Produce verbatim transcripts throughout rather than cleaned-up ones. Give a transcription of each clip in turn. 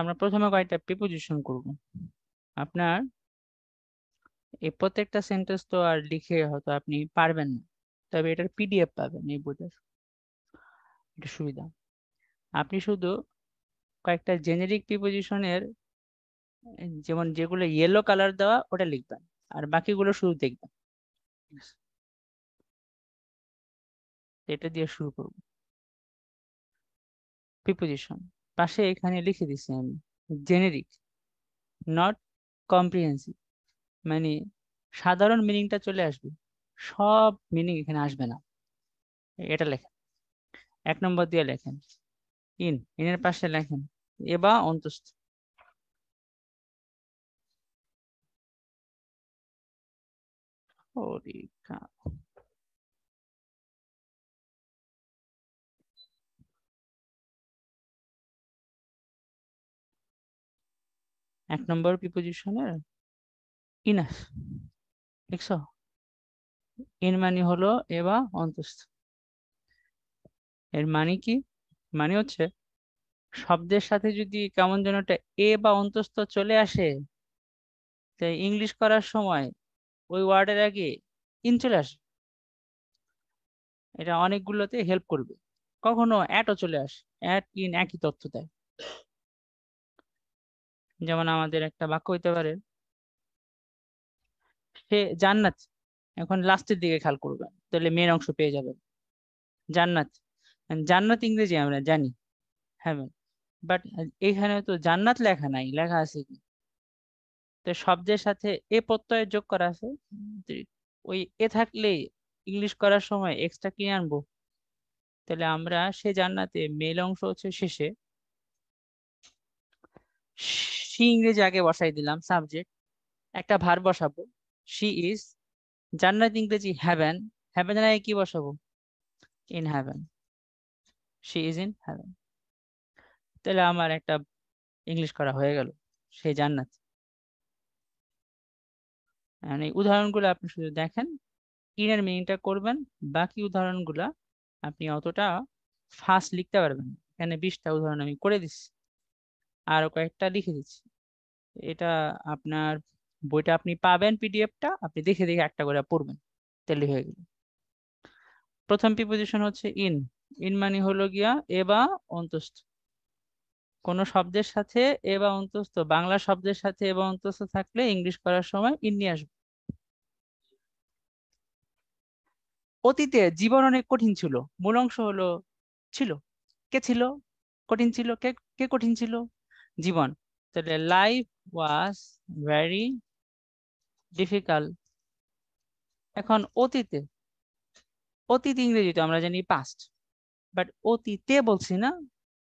আমরা প্রথমে কয়টা প্রিপজিশন করব। আপনার এই প্রত্যেকটা সেন্টেন্স তো আর লিখে হয়তো আপনি পারবেন না, তবে এটার পিডিএফ পাবেন এই বইটার, এটা সুবিধা। আপনি শুধু কয়েকটা জেনেরিক প্রিপজিশনের যেমন যেগুলো ইয়েলো কালার দেওয়া ওটা লিখবেন, আর বাকিগুলো শুধু দেখবেন। এটা দিয়ে শুরু করব। প্রিপজিশন পাশে এখানে লিখে দিচ্ছি আমি জেনেরিক নট কম্প্রিহেন্সিভ, মানে সাধারণ মিনিংটা চলে আসবে, সব মিনিং এখানে আসবে না। এটা লেখেন, এক নম্বর দিয়ে লেখেন ইন, ইনের পাশে লেখেন এ বা অন্তস্থ। এক নম্বর প্রিপজিশনের ইন আস, দেখছ ইন মানে হলো এ বা অন্তস্থ। এর মানে কি? মানে হচ্ছে শব্দের সাথে যদি কেমন যেন একটা এ বা অন্তস্থ চলে আসে, তাই ইংলিশ করার সময় ওই ওয়ার্ডের আগে ইন চলে আসে। এটা অনেকগুলোতে হেল্প করবে। কখনো অ্যাটও চলে আসে, অ্যাট ইন একই তথ্য দেয়। যেমন আমাদের একটা বাক্য হইতে পারে সে জান্নাত, এখন লাস্টের দিকে খেয়াল করবেন তাহলে মেন অংশ পেয়ে যাবেন। জান্নাত, জান্নাত ইংরেজি আমরা জানি হ্যাভেন, বাট এখানে তো জান্নাত লেখা নাই, লেখা আছে কি তো শব্দের সাথে এ প্রত্যয় যোগ করা আছে। ওই এ থাকলে ইংলিশ করার সময় এক্সট্রা কি আনবো? তাহলে আমরা সে জান্নাতে মেল অংশ হচ্ছে শেষে, সি ইংরেজি আগে বসাই দিলাম সাবজেক্ট, একটা ভার বসাবো সি ইজ। জান্নাত ইংরেজি হ্যাভেন, হ্যাভেন আগে কি বসাবো? In heaven, she is in heaven. তাহলে আমার একটা ইংলিশ করা হয়ে গেল সে জান্নাত। মানে উদাহরণগুলো আপনি শুধু দেখেন, ইনের মিনিংটা করবেন, বাকি উদাহরণগুলা আপনি অতটা ফাস্ট লিখতে পারবেন। এখানে বিশটা উদাহরণ আমি করে দিচ্ছি, আরো কয়েকটা লিখে দিচ্ছি। এটা আপনার বইটা আপনি পাবেন পিডিএফটা, আপনি দেখে দেখে একটা করে পড়বেন, তাহলে হয়ে গেল। প্রথম প্রিপজিশন হচ্ছে ইন, ইন মানে হলো গিয়া এ বা অন্তস্থ। কোন শব্দের সাথে এ বা অন্তস্থ, বাংলা শব্দের সাথে এ বা অন্তস্থ থাকলে ইংলিশ করার সময় ইন নিয়ে আসবে। অতীতে জীবন অনেক কঠিন ছিল, মূল অংশ হলো ছিল, কে ছিল? কঠিন ছিল, কে কে কঠিন ছিল? জীবন। তাহলে লাইফ ওয়াজ ভেরি ডিফিকাল্ট। এখন অতীতে, অতীত ইংরেজিতে আমরা জানি পাস্ট, বাট অতীতে বলছি না,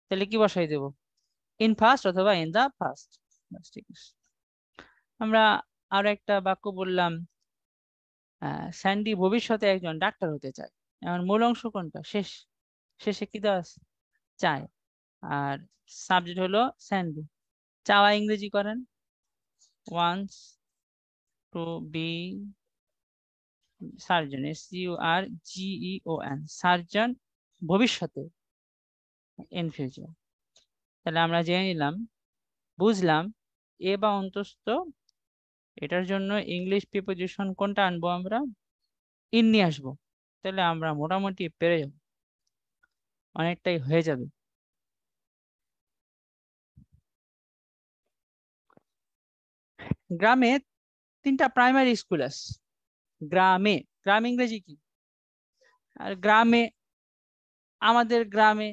তাহলে কি বসাই দেব? ইন ফাস্ট অথবা ইন দা ফাস্ট। আমরা আরো একটা বাক্য বললাম স্যান্ডি ভবিষ্যতে একজন ডাক্তার হতে চায়। এখন মূল অংশ কোনটা? শেষ, শেষে কি দেওয়া আছে? চায়, আর সাবজেক্ট হলো স্যান্ডি। চাওয়া ইংরেজি করেন wants to be surgeon, S U R G E O N, surgeon ভবিষ্যতে, ইন ফিউচার। তাহলে আমরা জেনে নিলাম, বুঝলাম এ বা অন্তস্থ, এটার জন্য ইংলিশ প্রিপজিশন কোনটা আনবো? আমরা ইন নিয়ে আসবো। তাহলে আমরা মোটামুটি পেরে যাব, অনেকটাই হয়ে যাবে। গ্রামে তিনটা প্রাইমারি স্কুল আছে। গ্রামে, গ্রাম ইংরেজি কি? আর গ্রামে, আমাদের গ্রামে,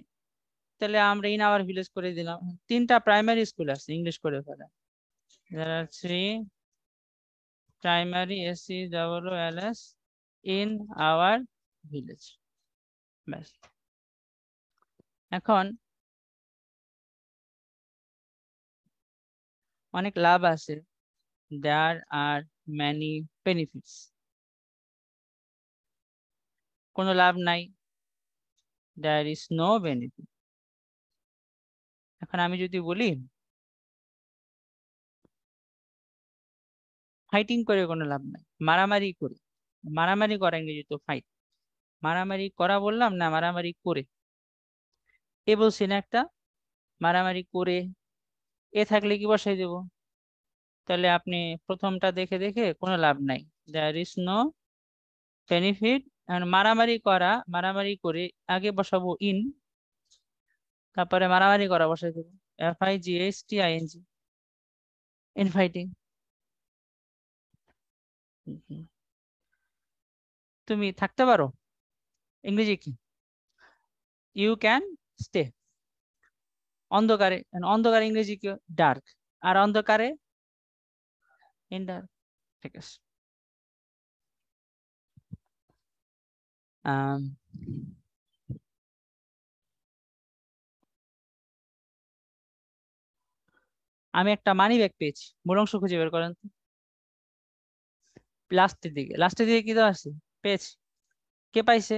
তাহলে আমরা ইন আওয়ার ভিলেজ করে দিলাম। তিনটা প্রাইমারি স্কুল আছে, ইংলিশ করে ফেলা। There are three primary S C double O L S in our village. ব্যাস, এখন অনেক লাভ আছে। দেয়ার আর মেনি বেনিফিটস, কোনো লাভ নাই। There is no benefit. এখন আমি যদি বলি ফাইটিং করে কোনো লাভ নাই, মারামারি করে, মারামারি করা ইংরেজি তো ফাইট, মারামারি করা বললাম না, মারামারি করে এ বলছি না, একটা মারামারি করে এ থাকলে কি বসাই দেব? তাহলে আপনি প্রথমটা দেখে দেখে কোনো লাভ নাই। There is no benefit. আর মারামারি করা, মারামারি করে আগে বসাবো ইন, তারপরে মারামারি করা বসাই দেব F I G H T I N G, infighting. তুমি থাকতে পারো, ইংরেজি কি ইউ ক্যান স্টে, অন্ধকারে, অন্ধকারে ইংরেজি কি ডার্ক, আর অন্ধকারে ইন ডার্ক। ঠিক আছে, um আমি একটা মানি ব্যাগ পেয়েছি, মূল অংশ খুঁজে বের করেন তো। লাস্টের দিকে, লাস্টের দিকে কি দেওয়া আছে? পেয়েছি, কে পাইছে?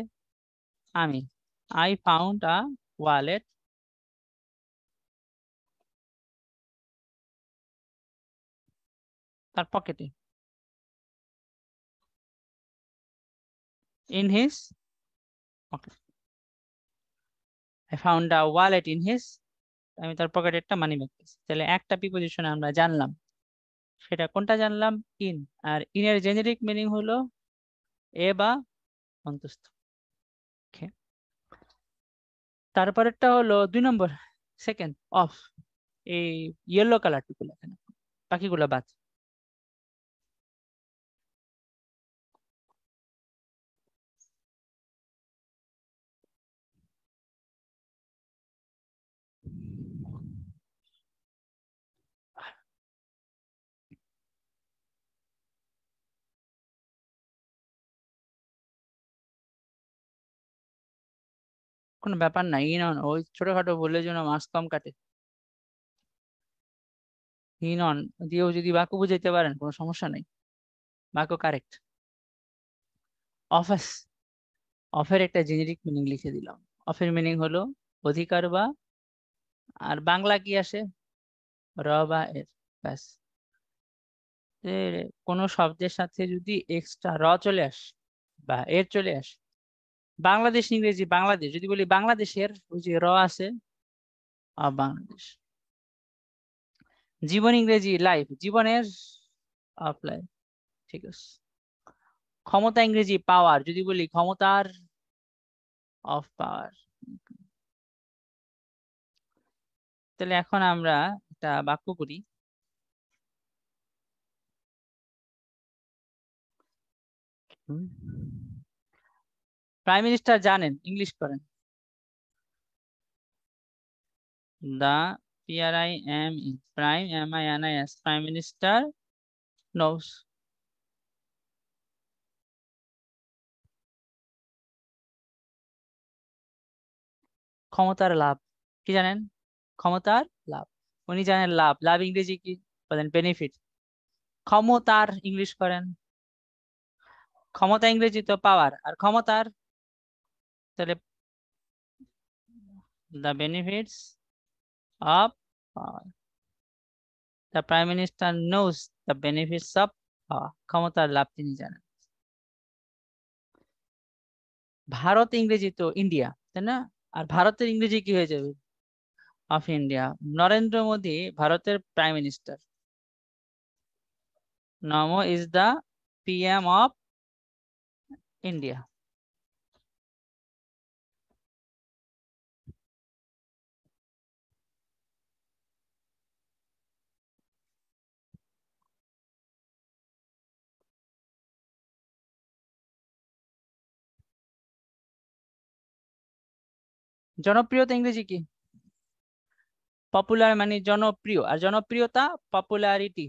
আমি। আই ফাউন্ড আ ওয়ালেট, তার পকেটে, in his pocket. I found a wallet in his, আমি তার পকেটে একটা মানি ব্যাগ পেয়েছি। তাহলে একটা প্রিপজিশন আমরা জানলাম, সেটা কোনটা জানলাম? ইন। আর ইন এর জেনেরিক মিনিং হলো এ বা অন্তস্থ। ওকে, তারপরেরটা হলো দুই নম্বর, সেকেন্ড অফ, এই ইয়েলো কালারটুকু লেখেন, বাকিগুলো বাদ। কোনো ব্যাপার নাই, ইনন ওই ছোটখাটো ভুলের জন্য মাস কম কাটে। ইনন দিয়েও যদি বাক্য বুঝাইতে পারেন কোনো সমস্যা নেই, বাক্য কারেক্ট। অফেস, অফের একটা জেনেরিক মিনিং লিখে দিলাম। অফের মিনিং হলো অধিকার বা, আর বাংলা কি আসে? র বা এর। ব্যাস, কোনো শব্দের সাথে যদি এক্সট্রা র চলে আসে বা এর চলে আসে, বাংলাদেশ ইংরেজি বাংলাদেশ, যদি বলি বাংলাদেশের, ওই যে র আছে, বাংলাদেশ। জীবন ইংরেজি লাইফ, জীবনের অফ লাইফ। ঠিক আছে, ক্ষমতা ইংরেজি পাওয়ার, যদি বলি ক্ষমতার অফ পাওয়ার। তাহলে এখন আমরা একটা বাক্য করি, প্রাইম মিনিস্টার জানেন, ইংলিশ করেন। The P R I M E prime M I N I S, prime minister knows. ক্ষমতার লাভ, কি জানেন? ক্ষমতার লাভ, উনি জানেন লাভ। লাভ ইংরেজি কি বলেন? বেনিফিট। ক্ষমতার ইংলিশ করেন, ক্ষমতা ইংরেজি তো পাওয়ার, আর ক্ষমতার, তাহলে the benefits of power. The prime minister knows the benefits of power. ক্ষমতার লাভ তিনি জানেন। ভারত ইংরেজি তো ইন্ডিয়া, তাই না? আর ভারতের ইংরেজি কি হয়ে যাবে? Of India. নরেন্দ্র মোদী ভারতের prime minister, NaMo is the P M of India. জনপ্রিয়তা ইংরেজি কি? পপুলার মানে জনপ্রিয়, আর জনপ্রিয়তা পপুলারিটি।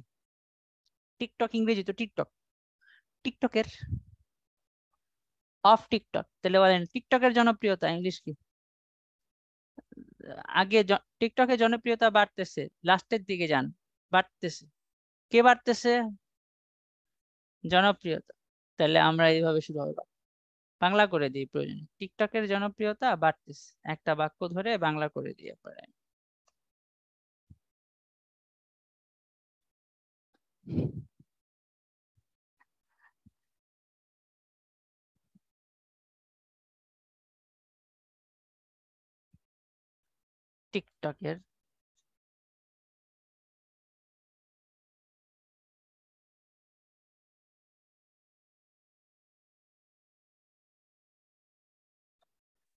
টিকটক ইংরেজি তো টিকটক, টিকটকের অফ টিকটক, তাহলে বলেন টিকটকের জনপ্রিয়তা ইংলিশ কি? আগে টিকটকের জনপ্রিয়তা বাড়তেছে, লাস্টের দিকে যান, বাড়তেছে, কে বাড়তেছে? জনপ্রিয়তা। তাহলে আমরা এইভাবে শুরু হবে, বাংলা করে দিই প্রয়োজনে, টিকটকের জনপ্রিয়তা বাড়তেছে, একটা বাক্য ধরে বাংলা করে দিয়ে পারে। টিকটকের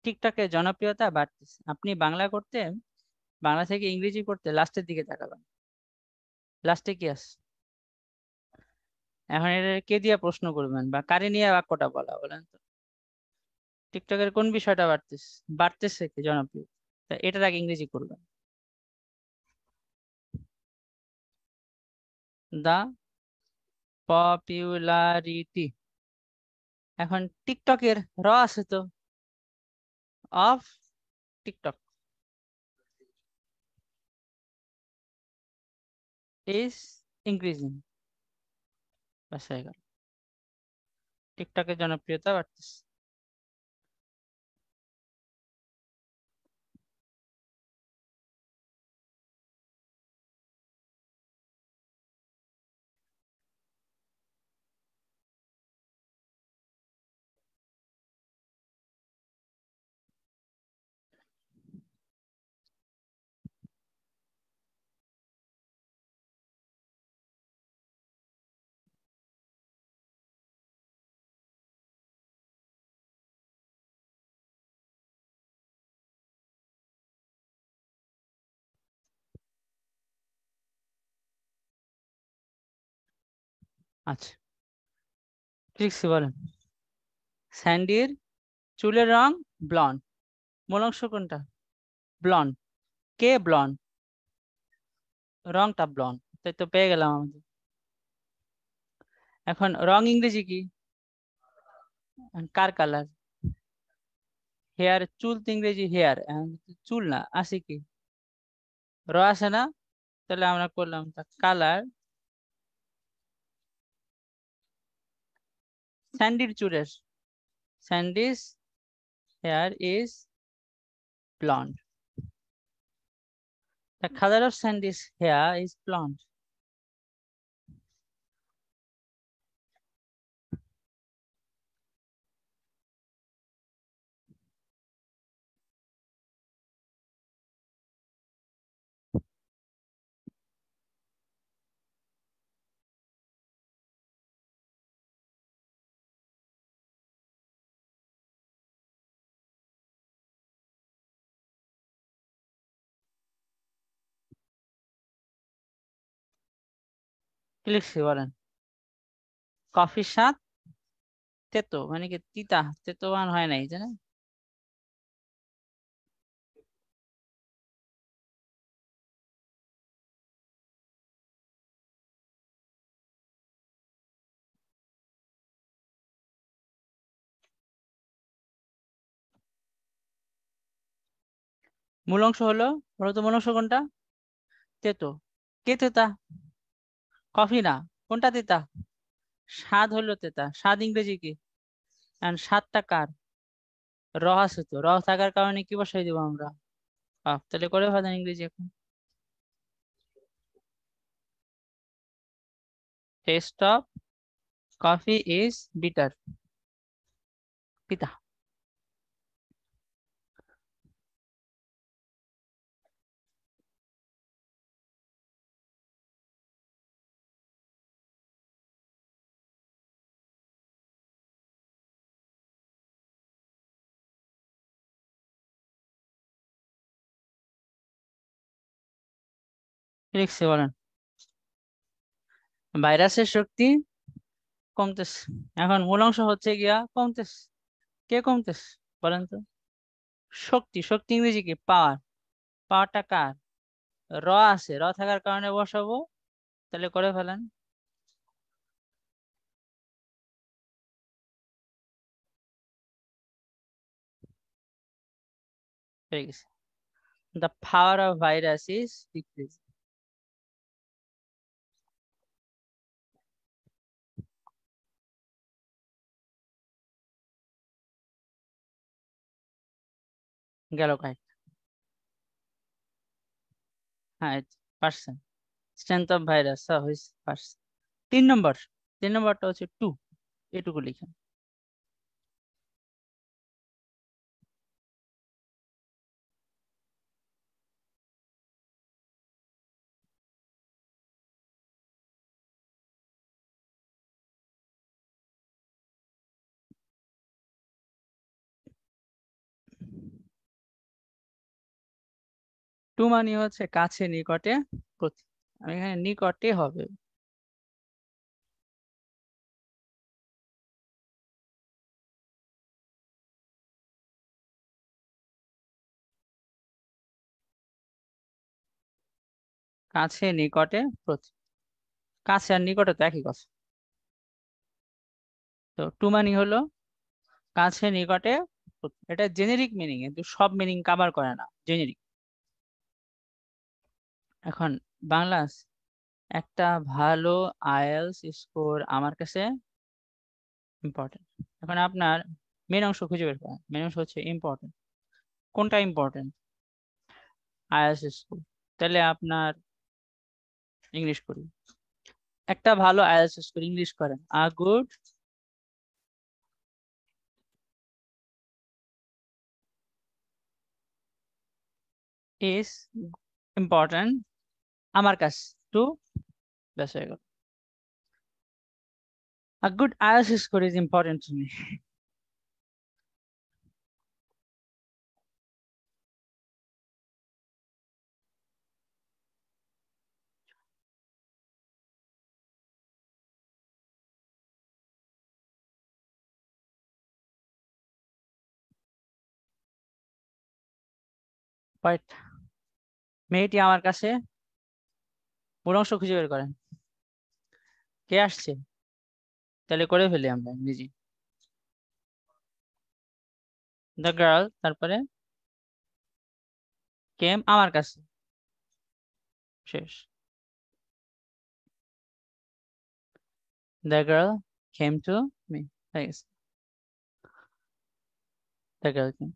টিকটকে জনপ্রিয়তা বাড়তেছে। আপনি বাংলা করতে বাংলা থেকে ইংরেজি করতে লাস্টের দিকে তাকাবেন, লাস্টে কি আছে। এখন এটা কে দিয়ে প্রশ্ন করবেন বা কারে নিয়ে বাক্যটা বলা বলেন তো? টিকটকের কোন বিষয়টা বাড়তেছে, বাড়তেছে কি জনপ্রিয়, এটার আগে ইংরেজি করবেন। দা পপুলারিটি, এখন টিকটকের র আছে তো, অফ টিকটক ইজ ইনক্রিজিং, বাস হয়ে গেল, টিকটকের জনপ্রিয়তা বাড়তেছে। আচ্ছা, ট্রিক্সি বলেন, স্যান্ডির চুলের রং ব্লন্ড, মূল অংশ কোনটা? ব্লন্ড, কে ব্লন্ড, রংটা ব্লন্ড, তাই তো পেয়ে গেলাম আমাদের। এখন রং ইংরেজি কি, কার কালার? হেয়ার, চুল তো ইংরেজি হেয়ার, চুল না, আসে কি র আসে না, তাহলে আমরা করলাম কালার, স্যান্ডির চুলের, Sandy's hair is blonde, the color of Sandy's hair is blonde. লিখছি বলেন, কফির স্বাদ তেতো, মানে কি তিতা, তেতোবান হয় নাই, জানেন মূল অংশ হলো, হলো তো মূল অংশ কোনটা? তেতো, কে তেতা? কফি না, কোনটা তেতা? স্বাদ হলো তেতা, স্বাদ ইংরেজি কি, এন্ড স্বাদটা কার? র আছে তো, র থাকার কারণে কি বসাই দেবো আমরা, তাহলে করে ভাজা ইংরেজি। এখন taste of coffee is bitter, তিতা। লিখছে বলেন, ভাইরাসের শক্তি কমতেছে, এখন মূল অংশ হচ্ছে গিয়া কমতেছে, কে কমতেছে বলেন তো? শক্তি, শক্তি ইংরেজি কি? পাওয়ার, পাওয়ারটা কার? র আছে, র থাকার কারণে বসাবো, তাহলে করে ফেলেন। ঠিক আছে, the power of virus is decrease, গেল কয়েকটা। হ্যাঁ, পার্সেন্ট স্ট্রেংথ অফ ভাইরাস হইছে পার্সেন্ট। তিন নম্বর, তিন নম্বরটা হচ্ছে টু, এটুকু লিখেন। টু মানে হচ্ছে কাছে নিকটে, আমি এখানে নিকটে হবে। কাছে নিকটে প্রতি, কাছে আর নিকটে তো একই কথা। তো টু মানি হলো কাছে নিকটে, এটা জেনেরিক মিনিং, কিন্তু সব মিনিং কভার করে না জেনেরিক। এখন বাংলা একটা ভালো আইএলস স্কোর আমার কাছে ইম্পর্টেন্ট। এখন আপনার মেন অংশ খুঁজে বের করেন, মেন অংশ হচ্ছে ইম্পর্টেন্ট, কোনটা ইম্পর্টেন্ট আইএলস স্কোর। তাহলে আপনার ইংলিশ করি, একটা ভালো আইএলস স্কোর ইংলিশ করেন, আ গুড is important আমার কাছে টু বেশ হয়ে গেল। a good IELTS score is important to me, but মেয়েটি আমার কাছে। বড় অংশ খুঁজে বের করেন, কে আসছে, তাহলে করে ফেলি আমরা ইংরেজি দ্য গার্ল, তারপরে কেম আমার কাছে, শেষ। The girl came to me, হয়ে গেছে। The girl came,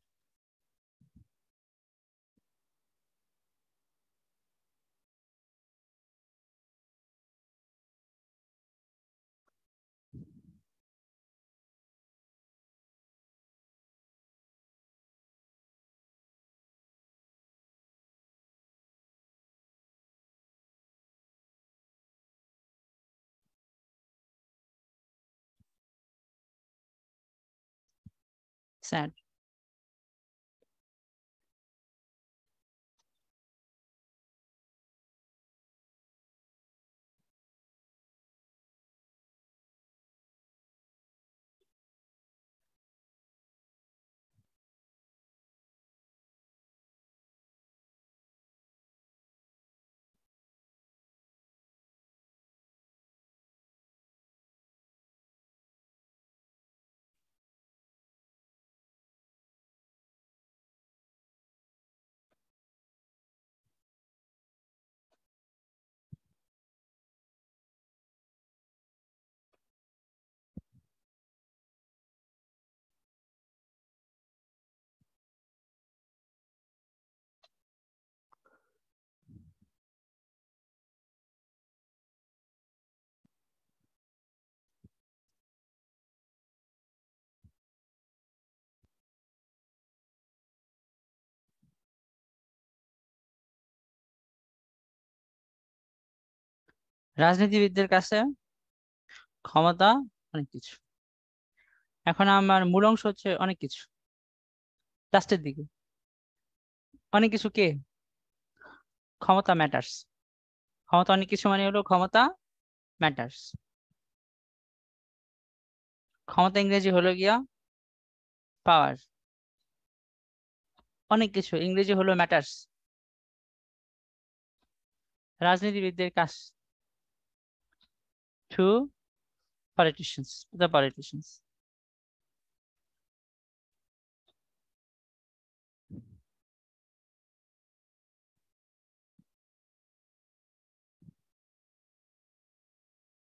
sad. রাজনীতিবিদদের কাছে ক্ষমতা অনেক কিছু। এখন আমার মূল অংশ হচ্ছে অনেক কিছু, লাস্টের দিকে অনেক কিছু কে, ক্ষমতা ম্যাটার্স, ক্ষমতা অনেক কিছু মানে হলো ক্ষমতা ম্যাটার্স। ক্ষমতা ইংরেজি হলো গিয়া পাওয়ার, অনেক কিছু ইংরেজি হলো ম্যাটার্স। রাজনীতিবিদদের কাছে to politicians, the politicians.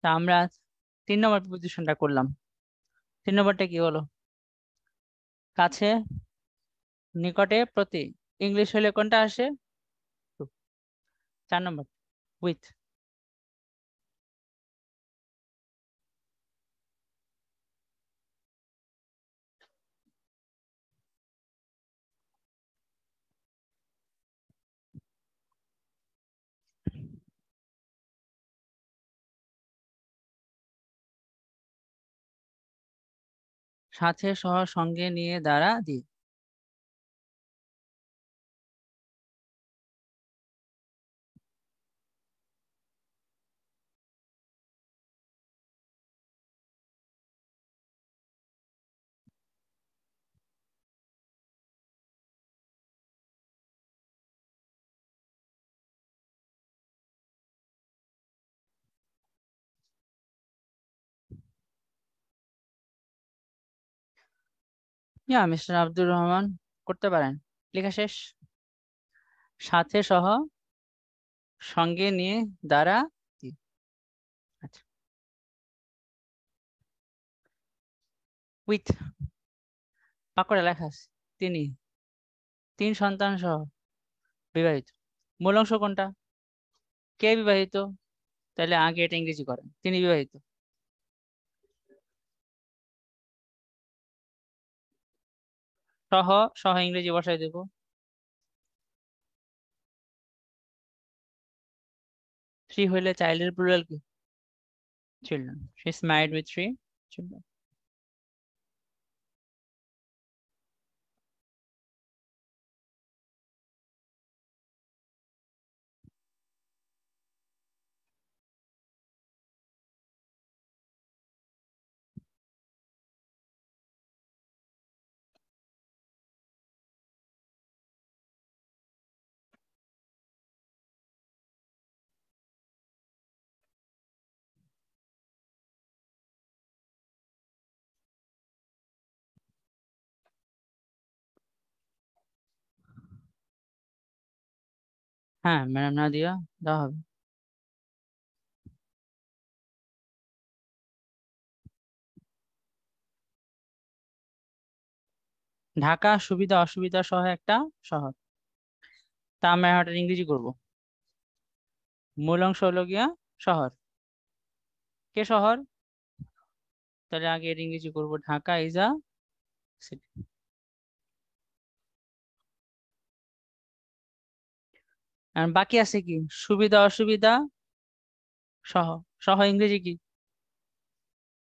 তা আমরা তিন নম্বর পজিশনটা করলাম। তিন নম্বরটা কি হলো, কাছে নিকটে প্রতি, ইংলিশ হলে কোনটা আসে টু। চার নম্বর উইথ, সাথে সহ সঙ্গে নিয়ে দ্বারা দিয়ে। ইয়া মিস্টার আব্দুর রহমান করতে পারেন। লেখা শেষ। সাথে সহ, সঙ্গে নিয়ে, দ্বারা। আচ্ছা, উইথ পাকড়ে লেখা আছে। তিনি তিন সন্তান সহ বিবাহিত। মূল অংশ কোনটা? কে বিবাহিত? তাহলে আগে এটা ইংরেজি করেন, তিনি বিবাহিত। সহ সহ ইংরেজি বসাই দেব। থ্রি হইলে চাইল্ডের প্লুরাল কি? Children. She is married with three children. হ্যাঁ ম্যাডাম নাদিয়া দেওয়া হবে। ঢাকা সুবিধা অসুবিধা সহ একটা শহর। তা আমরা এটা ইংরেজি করব। মূল অংশ হলো গিয়া শহর। কে শহর? তাহলে আগে এটা ইংরেজি করব, ঢাকা ইজ আ সিটি। আর বাকি আছে কি? সুবিধা অসুবিধা সহ। সহ ইংরেজি কি?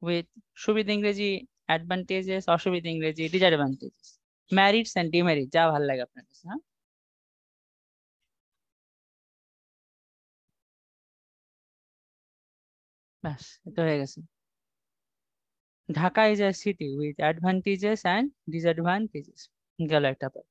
উইথ। সুবিধা ইংরেজি অ্যাডভান্টেজেস, অসুবিধা ইংরেজি ডিসঅ্যাডভান্টেজেস। ম্যারিডস এন্ড ডিম্যারিড, যা ভালো লাগে আপনার কাছে। হ্যাঁ, ব্যাস এটা হয়ে গেছে। Dhaka is a city with advantages and disadvantages. গেল একটা পর।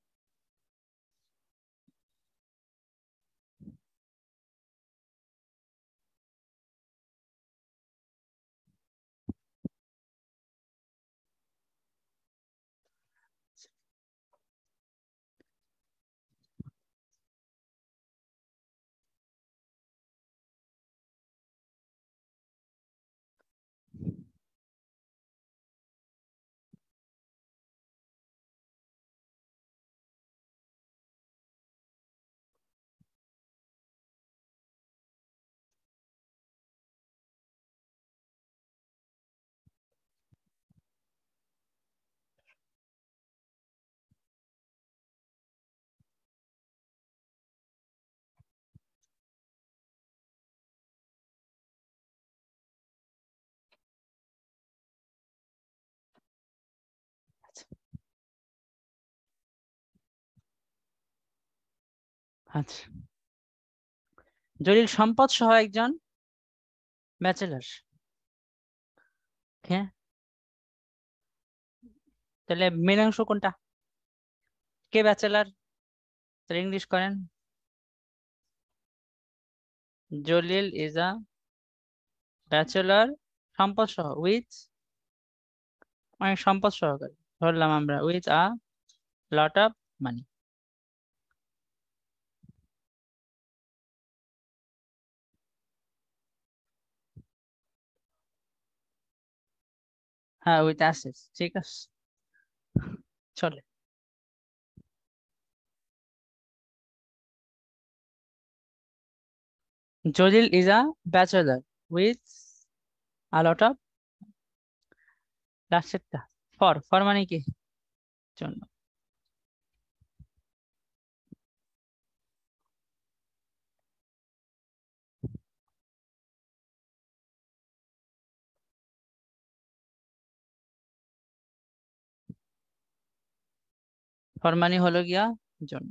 আচ্ছা, জলিল সম্পদ সহ একজন ব্যাচেলার। হ্যাঁ, তাহলে মেন অংশ কোনটা? কে ব্যাচেলার? তাহলে ইংলিশ করেন, জলিল ইজ আ ব্যাচেলার সম্পদ সহ উইথ, অনেক সম্পদ সহকারে ধরলাম আমরা, with a lot of money. হ্যাঁ, উইথ অ্যাসেটস। ঠিক আছে, চলে Jalil is a bachelor with a lot of. লাস্টেরটা ফর। ফর মানে কি? জন্য। ফর মানে হলো গিয়া জন্য।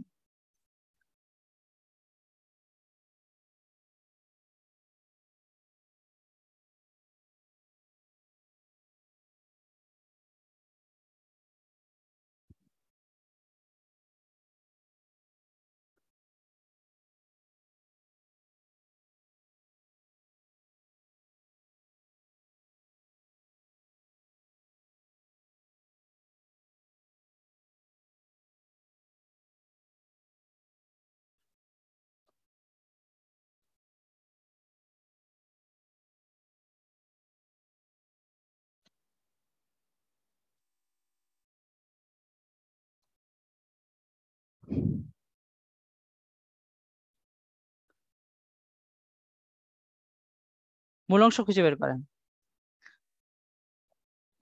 মূল অংশ খুঁজে বের করেন,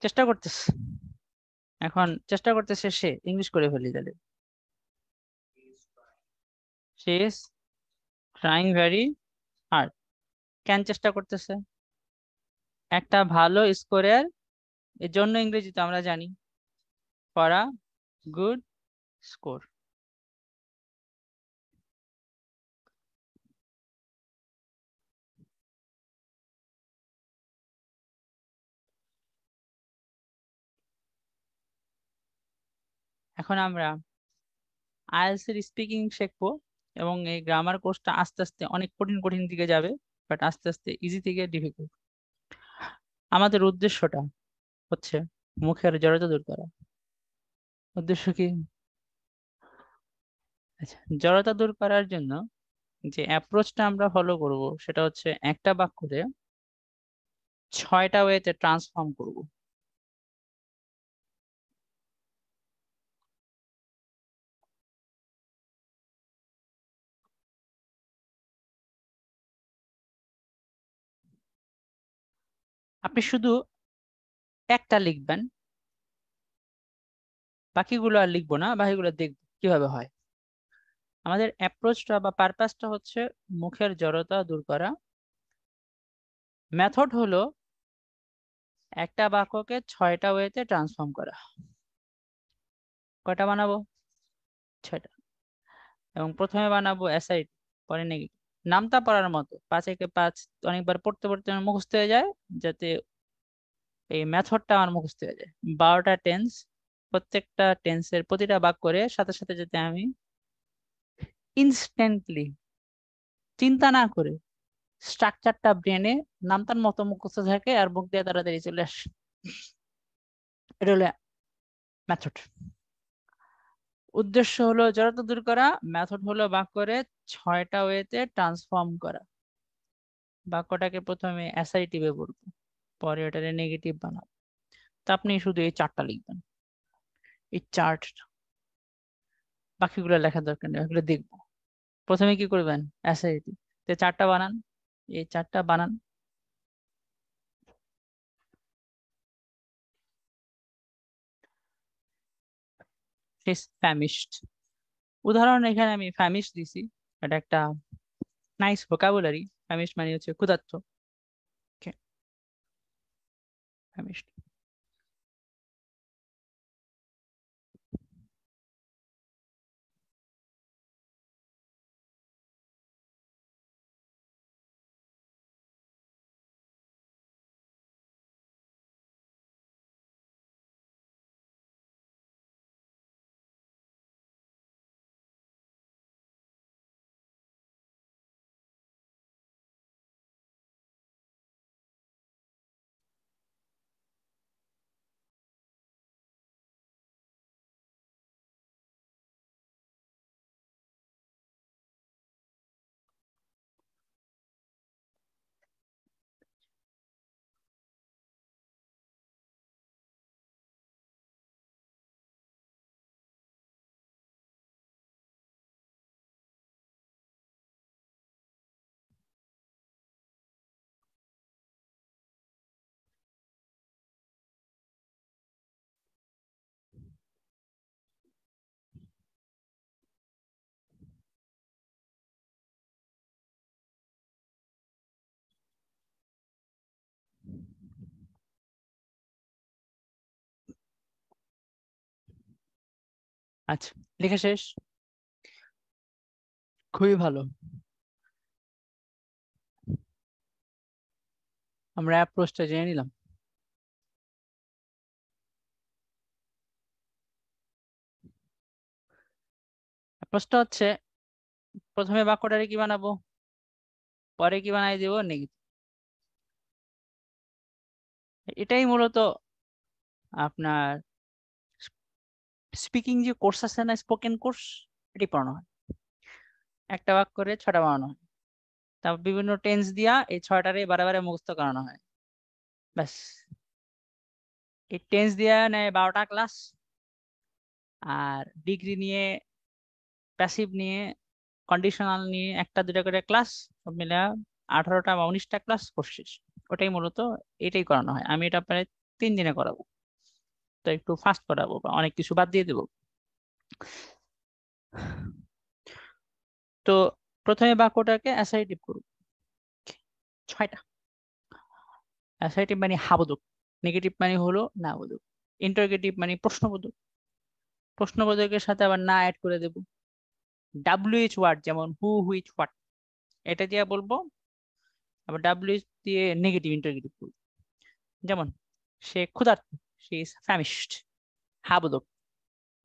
চেষ্টা করতেছে এখন চেষ্টা করতেছে সে ইংলিশ করে ফেলি তাহলে she is trying very hard কেন চেষ্টা করতেছে একটা ভালো স্কোরের এর জন্য ইংরেজিতে আমরা জানি for a good score এখন আমরা আইএলটিএস এর স্পিকিং শিখবো এবং এই গ্রামার কোর্সটা আস্তে আস্তে অনেক কঠিন কঠিন দিকে যাবে বাট আস্তে আস্তে ইজি থেকে ডিফিকাল্ট আমাদের উদ্দেশ্যটা হচ্ছে মুখের জড়তা দূর করা উদ্দেশ্য কি আচ্ছা জড়তা দূর করার জন্য যে অ্যাপ্রোচটা আমরা ফলো করব সেটা হচ্ছে একটা বাক্যে ছয়টা ওয়েতে ট্রান্সফর্ম করব আপনি শুধু একটা লিখবেন বাকিগুলো আর লিখবো না বাকিগুলো দেখব কিভাবে হয় আমাদের অ্যাপ্রোচটা বা পারপাসটা হচ্ছে মুখের জড়তা দূর করা মেথড হলো একটা বাক্যকে ছয়টা ওয়েতে ট্রান্সফর্ম করা কয়টা বানাবো ছয়টা এবং প্রথমে বানাবো অ্যাসাইড পরে নেগেটিভ নামতা পড়ার মতো পাঁচ একে পাঁচ অনেকবার পড়তে পড়তে মুখস্থ হয়ে যায় যাতে এই মেথডটা আমার মুখস্থ হয়ে যায় বারোটা টেন্স প্রত্যেকটা টেন্সের প্রতিটা বাক করে সাথে সাথে যাতে আমি ইনস্ট্যান্টলি চিন্তা না করে স্ট্রাকচারটা ব্রেনে নামতার মতো মুখস্থ থাকে আর মুখ দিয়ে তাড়াতাড়ি চলে আসে এটা হলো মেথড উদ্দেশ্য হলো জড়তা দূর করা মেথড হলো বাক করে ছয়টা ওয়েতে ট্রান্সফর্ম করা বাক্যটাকে প্রথমে অ্যাসারটিভে বলবো পরে ওটারে নেগেটিভ বানাবো তো আপনি শুধু এই চারটা লিখবেন এই চারটা বাকিগুলো লেখার দরকার নেই এগুলো দেখবো প্রথমে কি করবেন অ্যাসারটিভ তে চারটা বানান এই চারটা বানান She's famished উদাহরণ এখানে আমি famished দিছি এটা একটা নাইস ভোকাবুলারি famished মানে হচ্ছে ক্ষুধার্ত ওকে famished আচ্ছা লেখা শেষ খুবই ভালো আমরা অ্যাপ্রোচটা জেনে নিলাম অ্যাপ্রোচটা হচ্ছে প্রথমে বাক্যটারে কি বানাবো পরে কি বানাই দেব নেগেটিভ এটাই মূলত আপনার স্পিকিং যে কোর্স আছে না স্পোকেন কোর্স এটি পড়ানো হয় একটা বাক করে ছটা বানানো হয় তারপর বিভিন্ন টেন্স দিয়া এই ছয়টারে বারে বারে মুখস্থ করানো হয় ব্যাস এই টেন্স দিয়া নেয় বারোটা ক্লাস আর ডিগ্রি নিয়ে প্যাসিভ নিয়ে কন্ডিশনাল নিয়ে একটা দুটা করে ক্লাস সব মিলে আঠারোটা বা উনিশটা ক্লাস কোর্স শেষ, ওটাই মূলত এটাই করানো হয়। আমি এটা প্রায় তিন দিনে করাবো, তো একটু ফাস্ট করাবো বা অনেক কিছু বাদ দিয়ে দেব। তো প্রথমে বাক্যটাকে অ্যাসারটিভ করব, ছয়টা। অ্যাসারটিভ মানে হাবোধক, নেগেটিভ মানে হলো না বোধক, ইন্টারোগেটিভ মানে প্রশ্নবোধক, প্রশ্নবোধকের সাথে আবার না অ্যাড করে দেব। ডাব্লিউএইচ ওয়ার্ড যেমন হু, হুইচ, হোয়াট, এটা দিয়ে বলবো। আবার ডাব্লিউএইচ দিয়ে নেগেটিভ ইন্টারোগেটিভ করব, যেমন সে ক্ষুধার্ত, সে ইজ ফ্যামিশড, হাবোধক।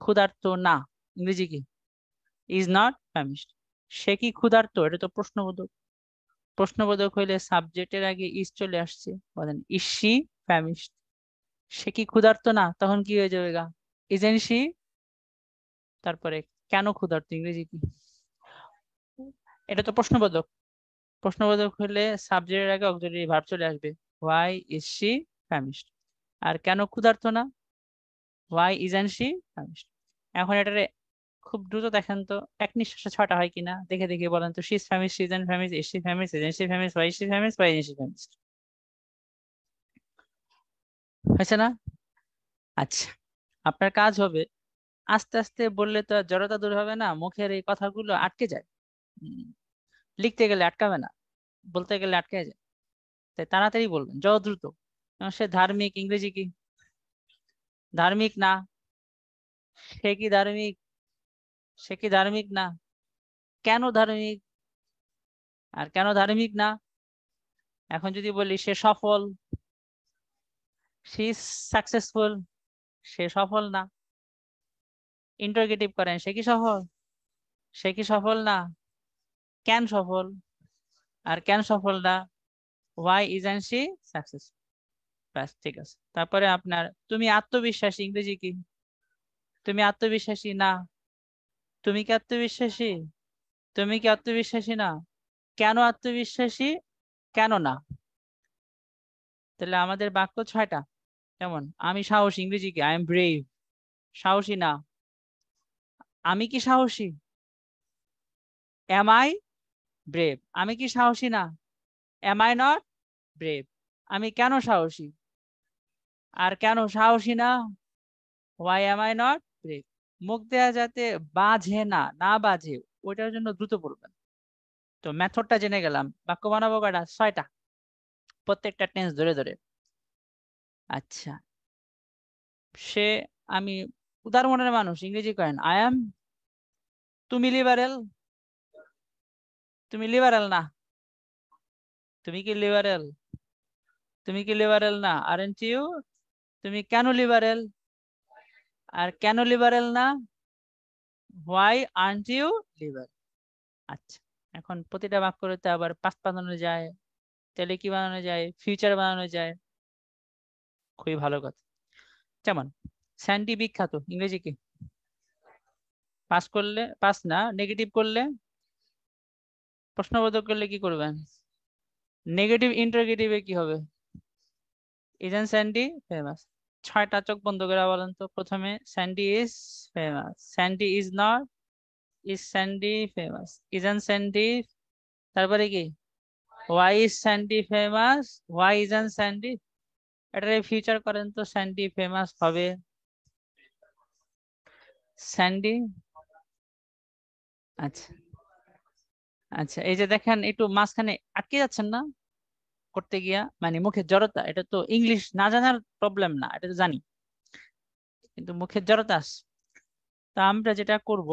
ক্ষুধার্ত না, ইংরেজি কি ইজ নট ফ্যামিশড। সে কি ক্ষুধার্ত, এটা তো প্রশ্নবোধক। প্রশ্নবোধক হইলে সাবজেক্টের আগে ইজ চলে আসছে, বলেন ইজ শি ফ্যামিশড। সে কি ক্ষুধার্ত না, তখন কি হয়ে যাবে গা ইজেন্ট শি, তারপরে কেন ক্ষুধার্ত, ইংরেজি কি, এটা তো প্রশ্নবোধক। প্রশ্নবোধক হলে সাবজেক্টের আগে অক্সিলারি ভার্ব চলে আসবে, হোয়াই ইজ শি ফ্যামিশড। আর কেন ক্ষুধার্ত না, হোয়াই ইজেন্ট শি ফ্যামিশড। এখন এটারে খুব দ্রুত দেখেন তো এক নিঃশ্বাসে ছটা হয় কিনা, দেখে দেখে বলেন তো, she is famished, she isn't famished, is she famished, isn't she famished, why is she famished, why is she famished, হয়েছে না? আচ্ছা, আপনার কাজ হবে আস্তে আস্তে বললে তো জড়তা দূর হবে না, মুখের এই কথাগুলো আটকে যায়, লিখতে গেলে আটকাবে না, বলতে গেলে আটকে যায়। তাই তাড়াতাড়ি বলবেন, যত দ্রুত। সে ধার্মিক, ইংরেজি কি ধার্মিক না, সে কি ধার্মিক, সে কি ধার্মিক না, কেন ধার্মিক, আর কেন ধার্মিক না। এখন যদি বলি সে সফল, সে সাকসেসফুল, সে সফল না, ইন্টারোগেটিভ করেন সে কি সফল, সে কি সফল না, কেন সফল, আর কেন সফল না, হোয়াই ইজেন্ট শি সাকসেসফুল। ব্যাস, ঠিক আছে। তারপরে আপনার তুমি আত্মবিশ্বাসী, ইংরেজি কি তুমি আত্মবিশ্বাসী না, তুমি কি আত্মবিশ্বাসী, তুমি কি আত্মবিশ্বাসী না, কেন আত্মবিশ্বাসী, কেন না। তাহলে আমাদের বাক্য ছয়টা, যেমন আমি সাহসী, ইংরেজি কি আই এম ব্রেভ, সাহসী না, আমি কি সাহসী, এম আই ব্রেভ, আমি কি সাহসী না, এম আই নট ব্রেভ, আমি কেন সাহসী, আর কেন সাহসী না, why am I not brave. মুখ দেয়া যাতে বাজে না, না বাজে, ওইটার জন্য দ্রুত পড়বেন। তো মেথডটা জেনে গেলাম, বাক্য বানাবো কটা, ছয়টা, প্রত্যেকটা টেন্স ধরে ধরে। আচ্ছা, সে, আমি উদার মনের মানুষ, ইংরেজি করেন আই এম, তুমি লিবারেল, তুমি লিবারেল না, তুমি কি লিবারেল, তুমি কি লিবারেল না, আরেন্ট ইউ, তুমি কেন লিবারেল, আর কেন লিবারেল না, হোয়াই আরেন্ট ইউ লিবারেল। আচ্ছা, এখন প্রতিটা বাক্যতে আবার পাস বানানো যায়, তাহলে কি বানানো যায়, ফিউচার বানানো যায়, খুবই ভালো কথা। যেমন স্যান্ডি বিখ্যাত, ইংরেজি কি পাস করলে, পাস না নেগেটিভ করলে, প্রশ্নবোধক করলে কি করবেন, নেগেটিভ ইন্টারোগেটিভে কি হবে, ইজেন্ট স্যান্ডি ফেমাস। ছয়টা, চোখ বন্ধ করে বলেন তো, প্রথমে Sandy is famous, Sandy is not, is Sandy famous, isn't Sandy, তারপরে কি why is Sandy famous, why isn't Sandy. এটার ফিউচার করেন তো, স্যান্ডি ফেমাস হবে স্যান্ডি। আচ্ছা আচ্ছা, এই যে দেখেন একটু মাঝখানে আটকে যাচ্ছেন না করতে গিয়া, মানে মুখের জড়তা, এটা তো ইংলিশ না জানার প্রবলেম না, এটা তো জানি, কিন্তু মুখের জড়তা আছে। তো আমরা যেটা করব,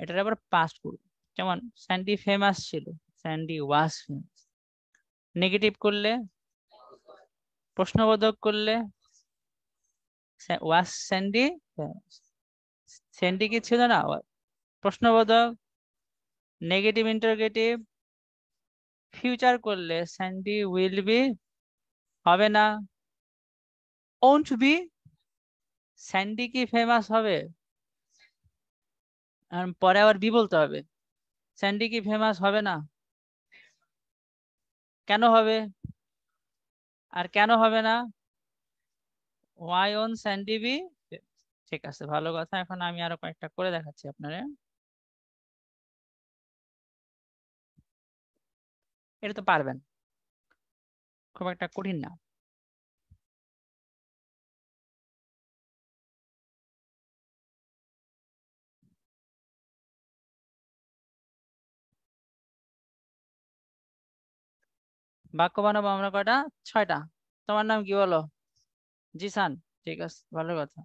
এটার আবার পাস্ট করব, যেমন স্যান্ডি ফেমাস ছিল, স্যান্ডি ওয়াজ ফেমাস। নেগেটিভ করলে, প্রশ্নবোধক করলে, ওয়াজ স্যান্ডি ফেমাস, স্যান্ডি কি ছিল না, প্রশ্নবোধক, নেগেটিভ ইন্টারোগেটিভ, ফিউচার করলে স্যান্ডি উইল বি হবে না, ওন্ট বি, স্যান্ডি কি ফেমাস হবে, আর পরে আবার বি বলতে হবে, স্যান্ডি কি ফেমাস হবে না, কেন হবে, আর কেন হবে না, ওয়াই ওন স্যান্ডি বি। ঠিক আছে, ভালো কথা। এখন আমি আরো কয়েকটা করে দেখাচ্ছি আপনারা। এটা তো পারবেন, খুব একটা কঠিন না। বাক্য বানাবো আমরা কয়টা? ছয়টা। তোমার নাম কি বলো? জিসান। ঠিক আছে, ভালো কথা।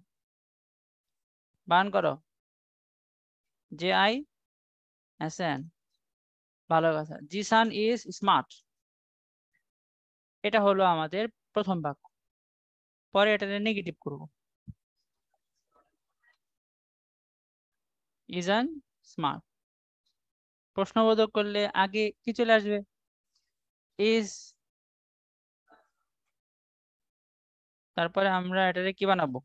বান করো, জে আই এস এন, ভালো কথা। Jisan is smart. এটা হলো আমাদের প্রথম বাক্য। পরে এটাতে নেগেটিভ করব। ইজান স্মার্ট, প্রশ্নবোধক করলে আগে কি চলে আসবে? ইজ। তারপরে আমরা এটাতে কি বানাবো?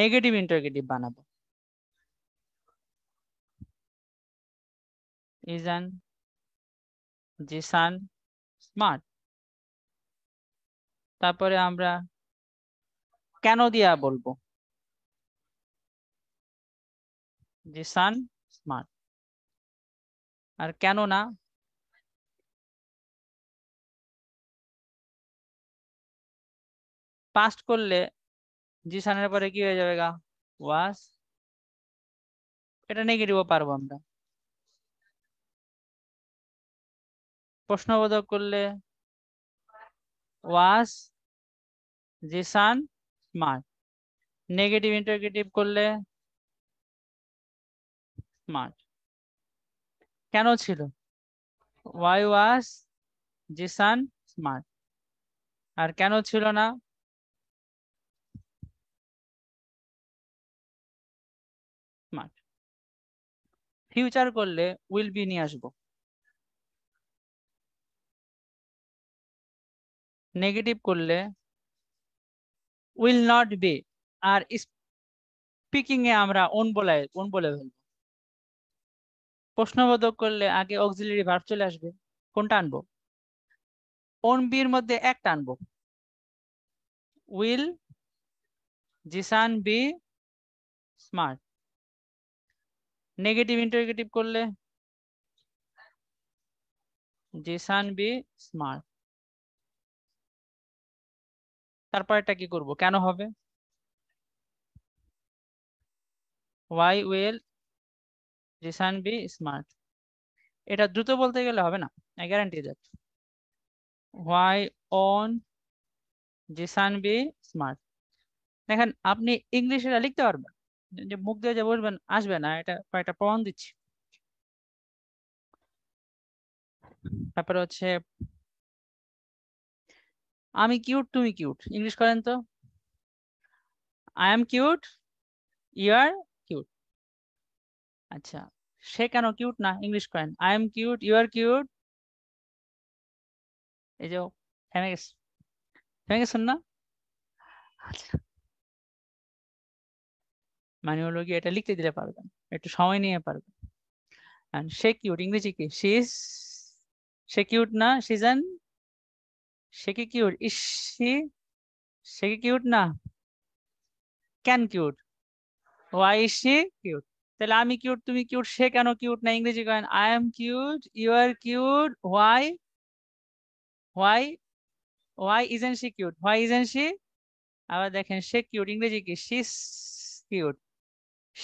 নেগেটিভ ইন্টারোগেটিভ বানাবো। Isn't Jisan smart. তারপরে আমরা কেন দিয়া বলবো? জিসান স্মার্ট। আর কেন না, পাস্ট করলে জিসানের পরে কি হয়ে যাবে? গা ওয়াজ। এটা নেগেটিভও পারবো আমরা। প্রশ্নবোধক করলে was Jisan smart. Negative interrogative করলে স্মার্ট। কেন ছিল? Why was Jisan smart. আর কেন ছিল না? স্মার্ট। ফিউচার করলে উইল বি নিয়ে আসবো। নেগেটিভ করলে উইল নট বি। আর স্পিকিং এ আমরা ওন বলে ওন বলে ফেলবো। প্রশ্নবোধক করলে আগে অক্সিলারি ভার্ব চলে আসবে। কোনটা আনবো? ওন বির মধ্যে একটা আনবো। Will Jisan be smart. Negative interrogative করলে জিসান বি স্মার্ট। তারপর এটা কি করব? কেন হবে? Why will Jisan be smart. এটা দ্রুত বলতে গেলে হবে না, I guarantee that. Why won't Jisan be smart. দেখেন আপনি ইংলিশে এটা লিখতে পারবেন, যে মুখ দিয়ে যে বলবেন আসবে না, এটা কয়েকটা প্রমাণ দিচ্ছি। তারপরে হচ্ছে আমি কিউট, তুমি কিউট। ইংলিশ করেন তো, I am cute, you are cute. আচ্ছা, সে কেন কিউট না? ইংলিশ করেন, I am cute, you are cute. এই যে থেমে গেছে, থেমে গেছেন না? আচ্ছা, মানে হলো কি, এটা লিখতে দিলে পারবেন, একটু সময় নিয়ে পারবেন। সে কিউট, ইংরেজি কি সি ইজ? সে কিউট না, সিজন। সে কি কিউট? Is she. সে কি কিউট না? Can cute. Why is she cute. তাহলে আমি কিউট, তুমি কিউট, সে কেন কিউট না? ইংরেজি করেন, I am cute, you are cute. Why why why isn't she cute? Why isn't she? আবার দেখেন, সে কিউট, ইংরেজি কি সি কিউট।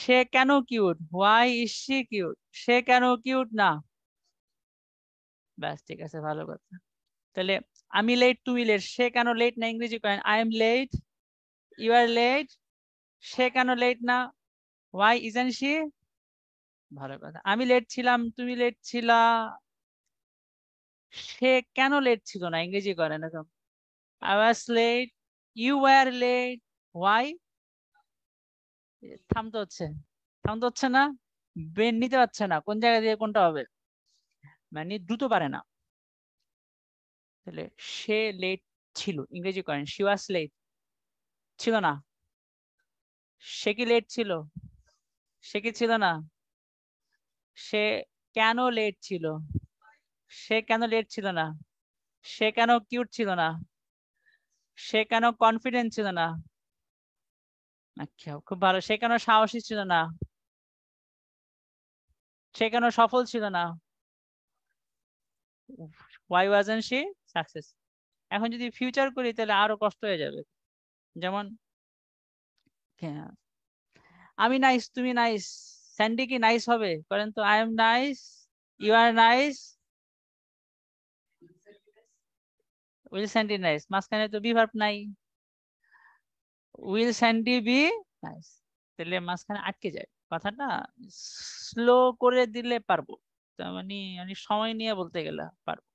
সে কেন cute? Why is she cute? সে কেন কিউট না? ব্যাস, ঠিক আছে, ভালো কথা। তাহলে আমি লেট, তুমি লেট, সে কেন লেট না? ইংরেজি করেন, I am late, you are late. সে কেন লেট না? Why isn't she? ভালো কথা। আমি লেট ছিলাম, তুমি লেট ছিলা, সে কেন লেট ছিল না? ইংরেজি করেন, I was late, you were late. Why? থামতে হচ্ছে, থামতে হচ্ছে না, ব্রেন নিতে পারছে না কোন জায়গা দিয়ে কোনটা হবে, মানে দ্রুত পারে না। তাহলে সে লেট ছিল, ইংরেজি করেন, শি ওয়াজ লেট। ছিল না? সে কি লেট ছিল? সে কি ছিল না? সে কেন লেট ছিল? সে কেন লেট ছিল না? সে কেন কিউট ছিল না? সে কেন কনফিডেন্ট ছিল না? আচ্ছা, খুব ভালো। সে কেন সাহসী ছিল না? সে কেন সফল ছিল না? Why wasn't she successful? এখন যদি ফিউচার করি তাহলে আরো কষ্ট হয়ে যাবে। যেমন আমি নাইস, তুমি নাইস, স্যান্ডি কি নাইস হবে? করেন তো, I am nice, you are nice, will Sandy nice, মাঝখানে তো বি ভার্ব নাই, উইল স্যান্ডি বি নাইস, তাহলে মাঝখানে আটকে যায় কথাটা। স্লো করে দিলে পারবো, তার মানে অনেক সময় নিয়ে বলতে গেলে পারবো,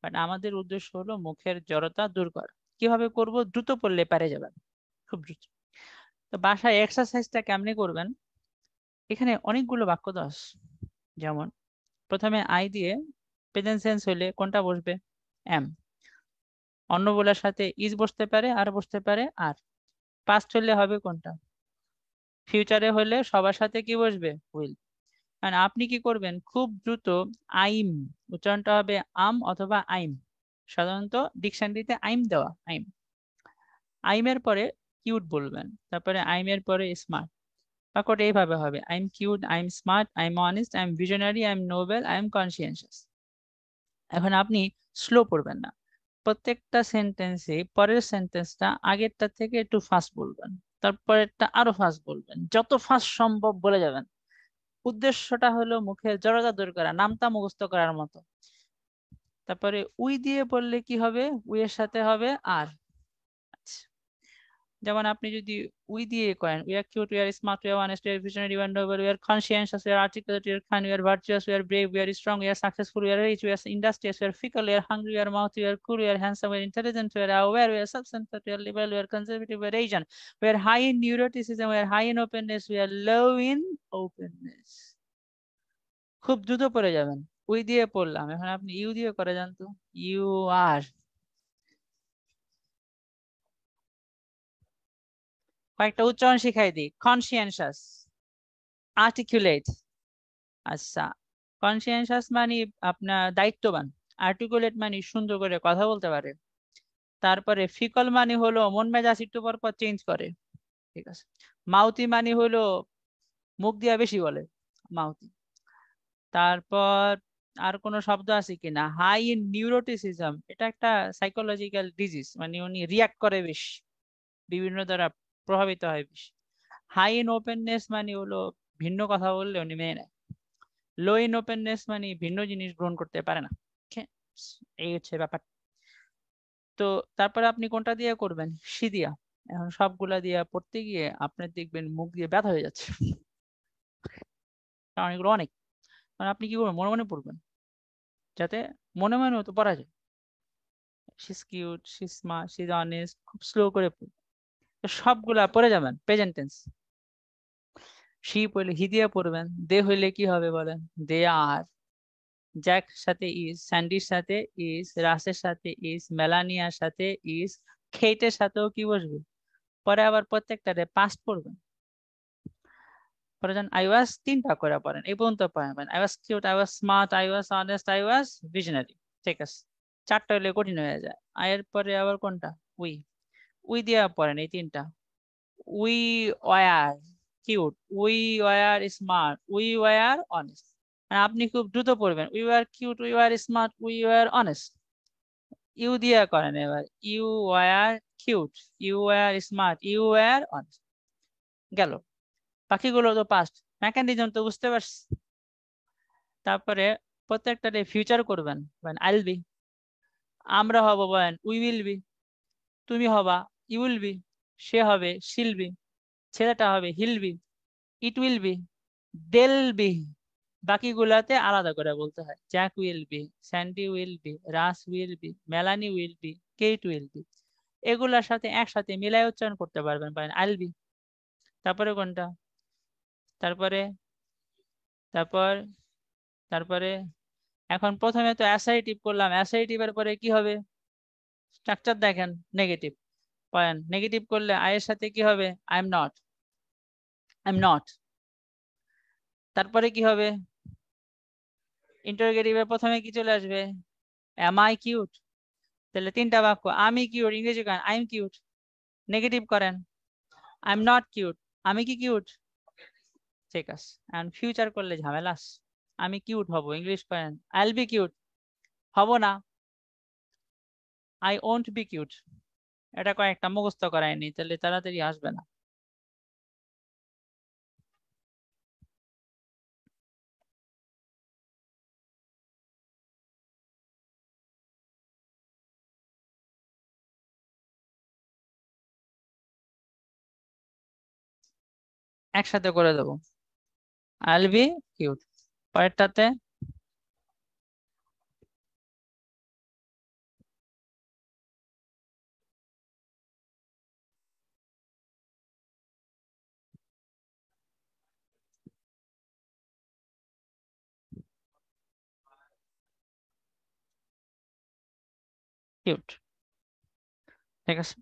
বাট আমাদের উদ্দেশ্য হলো মুখের জড়তা দূর করা। কিভাবে করব? দ্রুত পড়লে পারে যাবেন খুব দ্রুত। তো বাসায় এক্সারসাইজটা কেমনে করবেন? এখানে অনেকগুলো বাক্য দশ, যেমন প্রথমে আই দিয়ে প্রেজেন্ট টেন্স হলে কোনটা বসবে? এম। অন্য বলার সাথে ইজ বসতে পারে, আর বসতে পারে আর। পাস্ট হলে হবে কোনটা? ফিউচারে হলে সবার সাথে কি বসবে? উইল। আর আপনি কি করবেন? খুব দ্রুত আইম, উচ্চারণটা হবে আম অথবা আইম, সাধারণত ডিকশনারিতে আইম দেওয়া, আইম। আইমের পরে কিউট বলবেন, তারপরে আইমের পরে স্মার্ট। বাক্যটা এইভাবে হবে: I am cute, I am smart, I am honest, I am visionary, I am noble, I am conscientious. এখন আপনি স্লো পড়বেন না, প্রত্যেকটা সেন্টেন্সে পরের সেন্টেন্সটা আগেরটা থেকে একটু ফাস্ট বলবেন, তারপরেরটা আরো ফাস্ট বলবেন, যত ফাস্ট সম্ভব বলে যাবেন। উদ্দেশ্যটা হলো মুখের জড়তা দূর করা, নামটা মুখস্থ করার মতো। তারপরে উই দিয়ে বললে কি হবে? উই এর সাথে হবে আর। যেমন আপনি যদি উই দিয়ে করেন, we are cute, we are smart, we are honest, we are visionary, we are noble, we are conscientious, we are articulate, we are kind, we are virtuous, we are brave, we are strong, we are successful, we are rich, we are industrious, we are fickle, we are hungry, we are mouthy, we are cool, we are handsome, we are intelligent, we are aware, we are sub centre, we are liberal, we are conservative, we are Asian, we are high in neuroticism, we are high in openness, we are low in openness. খুব দ্রুত পড়ে যাবেন। We দিয়ে পড়লাম, এখন আপনি you দিয়ে করে যান তো। ইউ আর, কয়েকটা উচ্চারণ শিখাই দিই: কনসিয়েন্সাস, আর্টিকুলেট। আচ্ছা, কনসিয়েন্সাস মানে আপনার দায়িত্ববান, আর্টিকুলেট মানে সুন্দর করে কথা বলতে পারে, তারপরে ফিকল মানে হলো মন মেজাজ একটু পর পর চেঞ্জ করে, ঠিক আছে। মাউথি মানে হলো মুখ দিয়ে বেশি বলে, মাউথি। তারপর আর কোনো শব্দ আছে কিনা? হাই ইন নিউরোটিসিজম, এটা একটা সাইকোলজিক্যাল ডিজিজ, মানে উনি রিয়াক্ট করে বেশি, বিভিন্ন দ্বারা প্রভাবিত হয় বেশি। হাই ইন ওপেননেস মানে হলো ভিন্ন কথা বললে উনি মেনে নেয়। লো ইন ওপেননেস মানে ভিন্ন জিনিস গ্রহণ করতে পারে না। এই হচ্ছে ব্যাপার। তো তারপরে আপনি কোনটা দিয়ে করবেন? সি দিয়া। এখন সবগুলা দিয়া পড়তে গিয়ে আপনার দেখবেন মুখ দিয়ে ব্যথা হয়ে যাচ্ছে, কারণ এগুলো অনেক। কারণ আপনি কি করবেন? মনে মনে পড়বেন, যাতে মনে মনে তো পড়া যায়। She is cute, she is smart, she is honest, খুব স্লো করে পড়বেন, সবগুলা পড়ে যাবেন। প্রেজেন্ট টেন্স, সি পড়লে হি দিয়ে পড়বেন, দে হইলে কি হবে বলেন? দে আর। জ্যাক সাথে ইজ, স্যান্ডির সাথে ইজ, রাসের সাথে ইজ, মেলানিয়ার সাথে ইজ, খেটের সাথেও কি বসবে? পরে আবার প্রত্যেকটারে পাস্ট পড়বেন। পরে যান আই ওয়াজ, তিনটা করে পড়েন, এই পর্যন্ত পড়াবেন। I was cute, I was smart, I was honest, I was visionary, ঠিক আছে। চারটা হইলে কঠিন হয়ে যায়। আয়ের পরে আবার কোনটা? উই। উই দিয়ে পড়েন এই তিনটা: we were cute, we were smart, we were honest. আপনি খুব দ্রুত পড়বেন: we were cute, we were smart, we were honest. You দিয়ে করেন এবার: you were cute, you were smart, you were honest. গেল। বাকিগুলো তো পাস্ট। মেকানিজম তো বুঝতে পারছি। তারপরে প্রত্যেকটারে ফিউচার করবেন, বলেন আইল বি, আমরা হব বলেন উই উইল বি, তুমি হবা ইউ উইল বি, সে হবে শিল বি, ছেলেটা হবে he'll be, it will be, they'll be. বাকিগুলাতে আলাদা করে বলতে হয়: Jack will be, Sandy will be, Russ will be, Melanie will be, Kate will be. এগুলার সাথে একসাথে মিলাই উচ্চারণ করতে পারবেন, পারেন আইল বি। তারপরে কোনটা? তারপরে তারপর তারপরে এখন প্রথমে তো অ্যাসারটিভ করলাম, অ্যাসারটিভের পরে কি হবে? স্ট্রাকচার দেখেন, নেগেটিভ। পয়েন্ট নেগেটিভ করলে আই এর সাথে কি হবে? I am not, I am not. তারপরে কি হবে? ইন্টারোগেটিভের প্রথমে কি চলে আসবে? Am I cute. তাহলে তিনটা বাক্য: আমি কিউট, ইংরেজি করেন আই এম কিউট, নেগেটিভ করেন আই এম নট কিউট, আমি কি কিউট, ঠিক আছে। এন্ড ফিউচার করলে ঝামেলা। আমি কিউট হব, ইংলিশ করেন আই উইল বি কিউট, হব না। I want to be cute. এটা কয়েকটা মুখস্থ করায়নি, তাহলে তাড়াতাড়ি আসবে না। একসাথে করে দেবো, I'll be cute. পরেরটাতে cute. ঠিক আছে,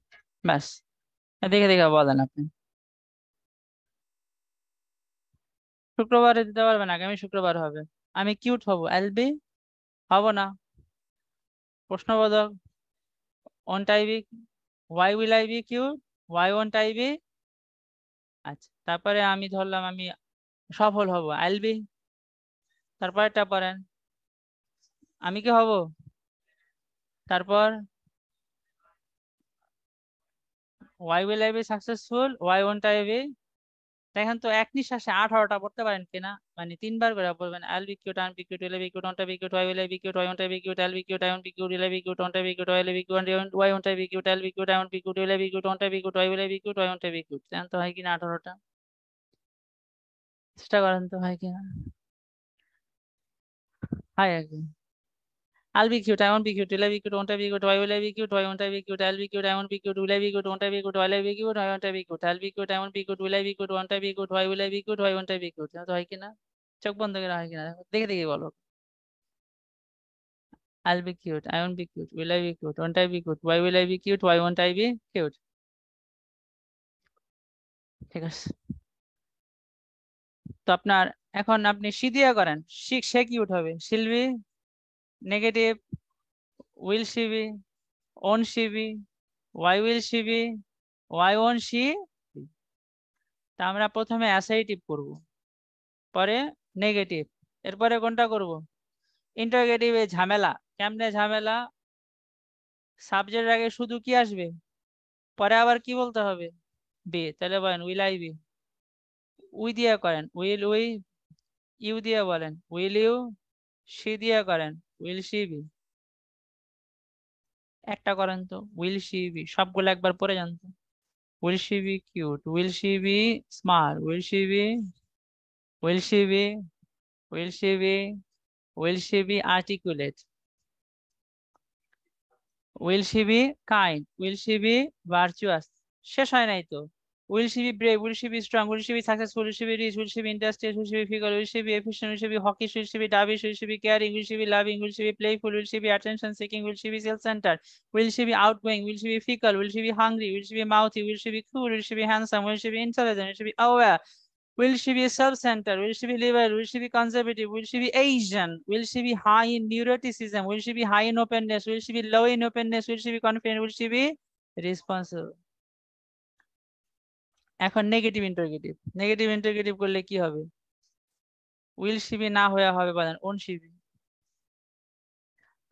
ব্যাস দেখে দেখে বলেন আপনি। শুক্রবারে দিতে পারবেন, আগামী শুক্রবার হবে। আমি কিউট হব, I'll be হব না। প্রশ্নবোধক, won't I be, why will I be cute, why won't I be? আচ্ছা, তারপরে আমি ধরলাম আমি সফল হব, I'll be। তারপরে তারপরে আমি কি হব, তারপর why will I be successful, why won't I be? দেখেন তো এক নিঃশ্বাসে আঠারোটা পড়তে পারেন কিনা, মানে তিনবার করে বলবেন I'll be cute, I'll be cute, I'll be cute, won't I be cute, why will I be cute, why won't I be cute, I'll be cute, I won't be cute, I'll be cute, won't I be cute, I'll be cute, why won't I be cute, I'll be cute, I won't be cute, I'll be cute, won't I be cute, why will I be cute, why won't I be cute? দেখেন তো হয় কিনা আঠারোটা, চেষ্টা করেন তো হয় কিনা। হাই একদম, I'll be cute, I won't be cute, will I be cute, won't I be cute, why will I be cute, why won't I be cute, I'll be cute, I won't be cute, will I be cute, won't I be cute, will I be cute, why won't I be cute, I'll be cute, I won't be cute, will I be cute, won't I be cute, why will I be cute, why won't I be cute? তো হয় কিনা, চোখ বন্ধ করে হয় কিনা দেখে দেখে বলো। I'll be cute, I won't be cute, will I be cute, won't I be cute, why will I be cute, why won't I be cute? ঠিক আছে, তো আপনার এখন আপনি সি দিয়া করেন, সে সে কিউট হবে, she'll be negative, will she be, won't she be, why will she be, why won't she be? তা আমরা প্রথমে অ্যাসারটিভ করব, পরে নেগেটিভ, এরপরে কোনটা করব? ইন্টারোগেটিভ। এ ঝামেলা, কেমনে ঝামেলা? সাবজেক্ট আগে শুধু কি আসবে, পরে আবার কি বলতে হবে, বি। তাহলে বলেন will I be, উই দিয়া করেন will we, ইউ দিয়া বলেন will you, she দিয়া করেন will she be। একটা করেন তো will she be, সবগুলো একবার পড়ে যান তো, will she be cute, will she be smart, will she be, will she be, will she be, will she be articulate, will she be kind, will she be virtuous। শেষ হয় নাই তো, will she be brave, will she be strong, will she be successful, will she be rich, will she be industrious, will she be figure, will she be efficient, will she be hawkish, will she be dovish, will she be caring, will she be loving, will she be playful, will she be attention seeking, will she be self-centered, will she be outgoing, will she be fickle, will she be hungry, will she be mouthy, will she be cool, will she be handsome, will she be intelligent, will she be aware, will she be self-centered, will she be liberal, will she be conservative, will she be Asian, will she be high in neuroticism, will she be high in openness, will she be low in openness, will she be confident, will she be responsible? এখন negative interrogative, negative interrogative করলে কি হবে, will she be না হয়ে হবে বলেন won't she be.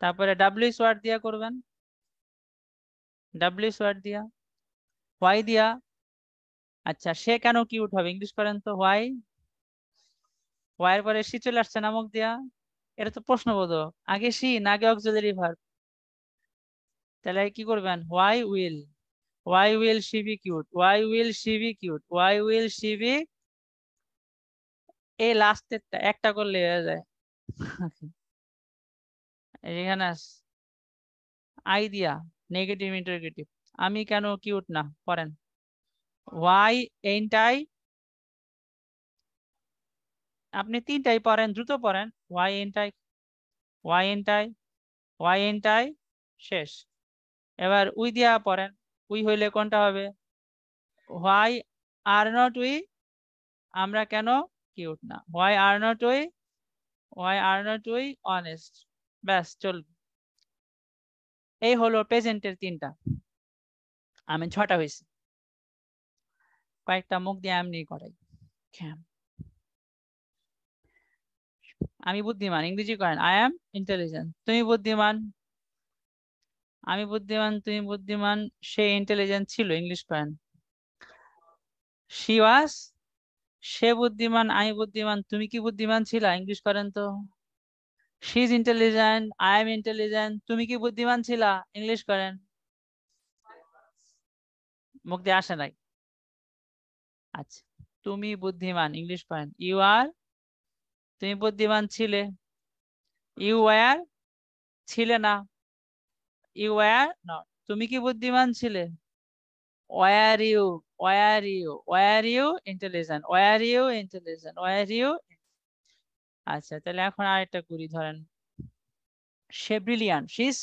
তারপরে WS word দিয়া করবেন, ডব্লিউএস ওয়ার্ড দিয়া হোয়াই দিয়া। আচ্ছা, সে কেন কিউট হবে, ইংলিশ করেন তো হোয়াই, হোয়াই এর পরে সি চলে আসছে নামক দিয়া, এটা তো প্রশ্নবোধক, আগে সি না আগে অক্সিলারি ভার্ব, তাহলে কি করবেন why will, why will she be cute, why will she be cute, why will she be, এই লাস্টে একটা করলে হয়ে যায়। এখানে আইডিয়া নেগেটিভ ইন্টারোগেটিভ, আমি কেন কিউট না, পড়েন why ain't I, আপনি তিনটাই পড়েন, দ্রুত পড়েন why ain't I, why ain't I, why ain't I, শেষ। এবার উই দিয়া পড়েন, উই হইলে কোনটা হবে why are not we, আমরা কেন কিউট না, why are not we, why are not we honest, ব্যাস চলবে। এই হলো প্রেজেন্টের তিনটা, আমি ছটা হয়েছে, কয়েকটা মুখ দিয়ে এমনি করাই। আমি বুদ্ধিমান, ইংরেজি করেন I am intelligent, তুমি বুদ্ধিমান, আমি বুদ্ধিমান, তুমি বুদ্ধিমান, সে ইন্টেলিজেন্ট ছিল, ইংলিশ পয়েন্ট। she was, সে বুদ্ধিমান, আমি বুদ্ধিমান, তুমি কি বুদ্ধিমান ছিলা, ইংলিশ করেন তো। she is intelligent, I am intelligent, তুমি কি বুদ্ধিমান ছিলা, ইংলিশ করেন। মুখ দিয়ে আসে নাই। আচ্ছা, তুমি বুদ্ধিমান, ইংলিশ পয়েন্ট। you are, তুমি বুদ্ধিমান ছিলে। you were, ছিলে না। you were not, তুমি কি বুদ্ধিমান ছিলে। were you, were you, were you intelligent, were you intelligent, were you। আচ্ছা, তাহলে এখন আরেকটা করি। ধরেন সে brilliant, she is,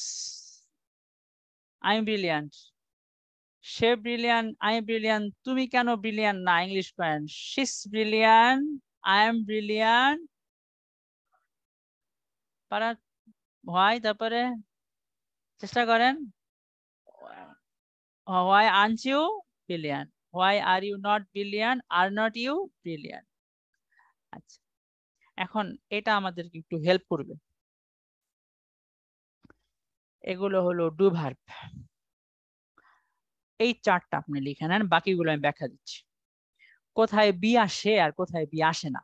I am brilliant, সে ব্রিলিয়ান্ট, I am brilliant, তুমি কেন ব্রিলিয়ান্ট না, English point. she is brilliant, I am brilliant, পারা হয়, তারপরে চেষ্টা করেন। why aren't you brilliant, why are you not brilliant, are not you brilliant। আচ্ছা, এখন এটা আমাদেরকে একটু হেল্প করবে। এগুলো হলো ডু ভার্ব। এই চারটা আপনি লিখে নেন, বাকিগুলো আমি ব্যাখ্যা দিচ্ছি। কোথায় বি আসে আর কোথায় বি আসে না,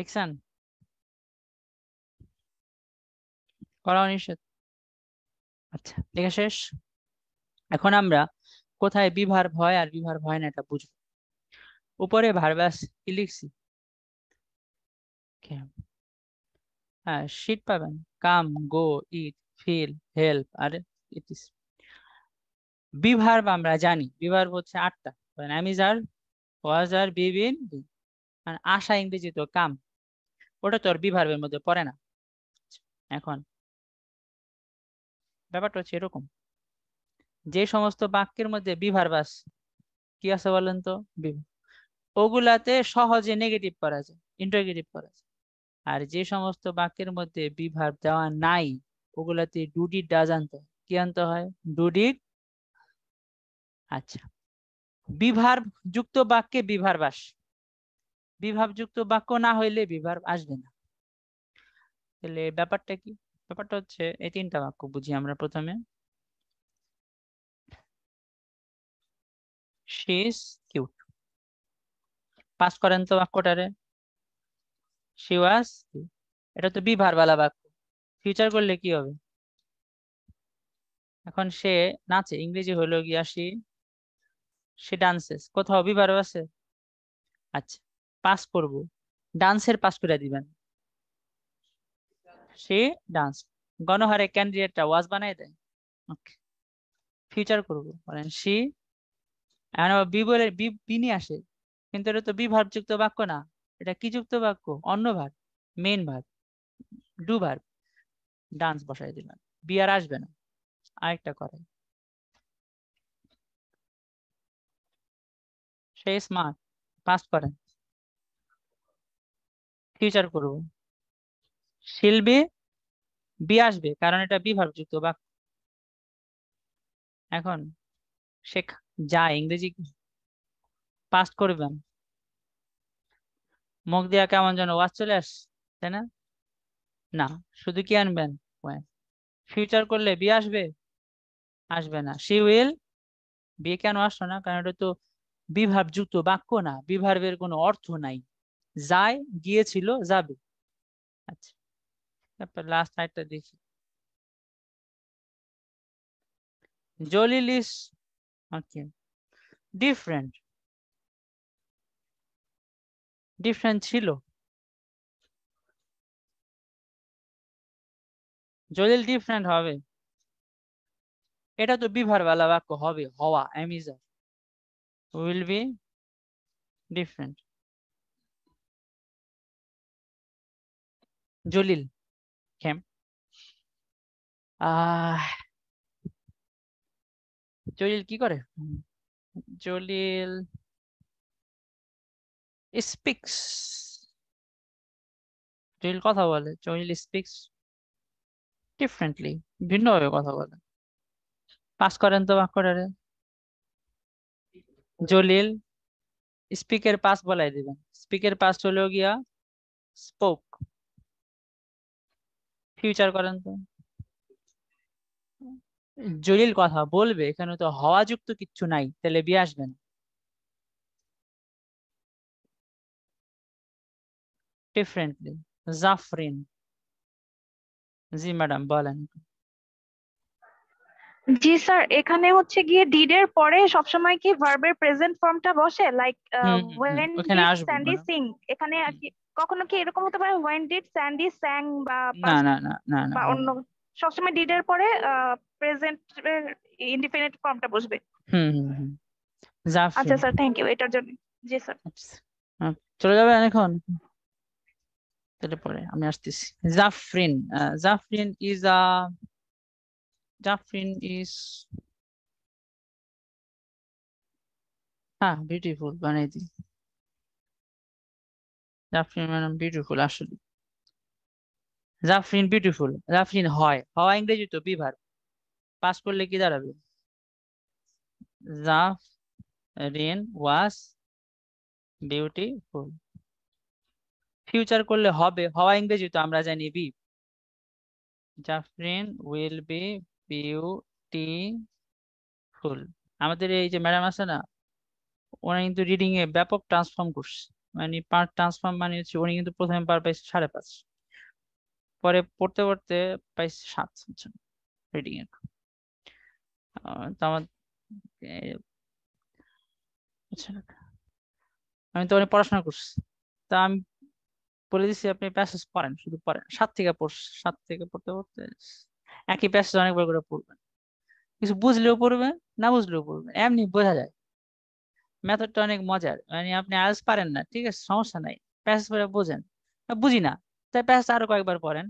লিখছেন? করা অনিশ্চিত। আচ্ছা, লেখা শেষ। এখন আমরা কোথায় বি ভার্ব হয় আর বি ভার্ব হয় না এটা বুঝব। উপরে ভার্ব আছে, কি লিখছি হ্যাঁ শীট পাবেন, come, go, eat, feel, help. আর বি ভার্ব আমরা জানি, বি ভার্ব হচ্ছে আটটা। আমি যার, ওয়াজ, আর বিবিন, আশা ইংরেজি তো কাম, ওটা তোর বি ভার্বের মধ্যে পড়ে না। এখন ব্যাপারটা হচ্ছে এরকম, যে সমস্ত বাক্যের মধ্যে বি ভার্ব আছে, কি আছে বলেন তো, বি, ওগুলাতে সহজে নেগেটিভ করা যায়, ইন্টারোগেটিভ করা যায়। আর যে সমস্ত বাক্যের মধ্যে বি ভার্ব দেওয়া নাই, ওগুলাতে ডু, ডিড, ডাজ আনতে হয়। কি আনতে হয়? Do, did. আচ্ছা, বি ভার্ব যুক্ত বাক্যে বি ভার্ব আসে, বিভাবযুক্ত বাক্য না হইলে বিভার্ব আসবে না। তাহলে ব্যাপারটা কি? ব্যাপারটা হচ্ছে এই তিনটা বাক্য বুঝি আমরা প্রথমে। she is cute, পাস করেন তো বাক্যটারে, she was, এটা তো বিভার্বওয়ালা বাক্য, ফিউচার করলে কি হবে। এখন সে নাচে, ইংরেজি হলো গিয়া she, she dances, কোথাও বিভার্ব আছে। আচ্ছা, পাস করব, ডান্সের পাস করে দিবেন, সে ডান্স। গণহারে ক্যান্ডিডেটটা ওয়াজ বানাই দেয়, ওকে, ফিউচার করব, বলেন সে। এখন বি বলে, বি বিনি আসে, কিন্তু এটা তো বি ভার্বযুক্ত বাক্য না, এটা কি যুক্ত বাক্য, অন্য verb, main verb, do verb. Dance বসাই দিবেন, বি আর আসবে না। আরেকটা করেন, সে স্মার্ট, পাস করেন, ফিউচার করব, শিল বি বি আসবে কারণ এটা বি ভার্ব যুক্ত বাক্য। এখন শেখ যা ইংরেজি পাস্ট করবেন, মুখ দিয়া কেমন যেন ওয়াজ চলে আস, তাই না? না, শুধু কি আনবেন ফিউচার করলে বি আসবে? আসবে না। শি উইল বি কেন আসলো না? কারণ এটা তো বিভাব যুক্ত বাক্য না, বিভাবের কোনো অর্থ নাই। যায় গিয়েছিল, যাবে। আচ্ছা, তারপর লাস্ট লাইনটা দেখি। Jalil is okay different, different ছিল। জলিল ডিফারেন্ট হবে, এটা তো বিভারওয়ালা বাক্য হবে, হওয়া am is are will be different. Jolil came. Ah, Jolil কি করে? Jolil speaks. Jolil কথা বলে, Jolil speaks differently. ভিন্নভাবে কথা বলে। পাস করেন তো বাক্যটারে, জলিল স্পিকের পাস বলাই দিবেন। স্পিকের পাস চলেও গিয়া স্পোক। ফিউচার করেন তো, জলিল কথা বলবে, এখানে তো হওয়া যুক্ত কিচ্ছু নাই, তাহলে বিয়ে আসবে না। ডিফারেন্টলি জাফরিন। জি ম্যাডাম বলেন। জি স্যার, এখানে হচ্ছে গিয়ে ডিড এর পরে সবসময় কি ভার্বের প্রেজেন্ট ফর্মটা বসে? Like when did Sandy sing, এখানে কখনো কি এরকম হতে পারে when did Sandy sang? বা না না না না না, অন্য সবসময় ডিড এর পরে প্রেজেন্ট ইনডিফিনিট ফর্মটা বসবে। হুম হুম, আচ্ছা স্যার, থ্যাংক ইউ এটার জন্য। জি স্যার, চলে যাবে এখন, তাহলে পরে আমি আসতেছি। Jafrin, Jafrin is a Jaffrin is ah beautiful. Banedi Jaffrin madam beautiful. Actually Jaffrin beautiful. Jaffrin hoy hoy english to be verb pass korle ki darabe Jaffrin was beautiful. Future korle hobe hoy english to amra jani be Jaffrin will be beautiful. আমাদের এই যে madam আছে না, ওরা কিন্তু reading a ব্যাপক transform করছে, মানে পার্ট ট্রান্সফর্ম মানে হচ্ছে ওরা কিন্তু প্রথমে পার পাইছে সাড়ে পাঁচ, পরে পড়তে পড়তে পাইছে সাত রিডিং এর। তো আমার আমি তো অনেক পড়াশোনা করছি, তা আমি বলে দিচ্ছি আপনি প্যাসেজ পড়েন, শুধু পড়েন, সাত থেকে পড়ছে, সাত থেকে পড়তে পড়তে একই প্যাসেজ অনেকবার করে পড়বেন, কিছু বুঝলেও পড়বেন, না বুঝলেও পড়বেন, এমনি বোঝা যায়। মেথডটা অনেক মজার, মানে আপনি আইএলটিএস পারেন না, ঠিক আছে সমস্যা নাই, প্যাসেজ পড়ে বোঝেন, বুঝি না তাই প্যাসেজ আরো কয়েকবার পড়েন।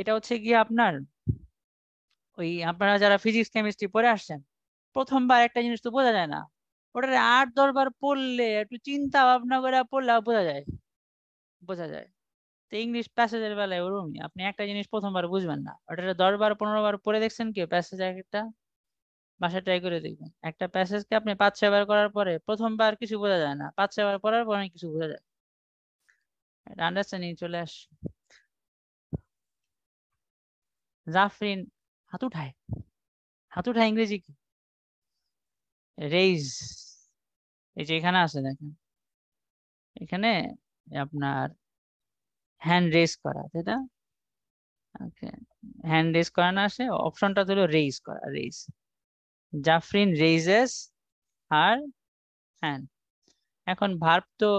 এটা হচ্ছে গিয়ে আপনার ওই আপনারা যারা ফিজিক্স কেমিস্ট্রি পড়ে আসছেন, প্রথমবার একটা জিনিস তো বোঝা যায় না, ওটা আট দশ বার পড়লে, একটু চিন্তা ভাবনা করে পড়লে বোঝা যায়, বোঝা যায়। তো ইংলিশ প্যাসেজের বেলায় ওরকমই, আপনি একটা জিনিস প্রথমবার বুঝবেন না, ওটা দশ বার পনেরো বার পড়ে দেখছেন, কি প্যাসেজ একটা ভাষা ট্রাই করে দেখবেন, একটা প্যাসেজকে আপনি পাঁচ ছয় বার করার পরে প্রথমবার কিছু বোঝা যায় না, পাঁচ ছয় বার পড়ার পরে কিছু বোঝা যায়, এটা আন্ডারস্ট্যান্ডিং চলে আসে। জাফরিন হাত উঠায়, হাত উঠায় ইংরেজি কি রেইজ, এই যে এখানে আছে দেখেন, এখানে আপনার হ্যান্ড রেজ করা, তাই না? ওকে, হ্যান্ড রেজ করা না, আসে অপশনটা হলো রেজ করা, raise. Jafrin raises her hand. এখন ভার্ব তো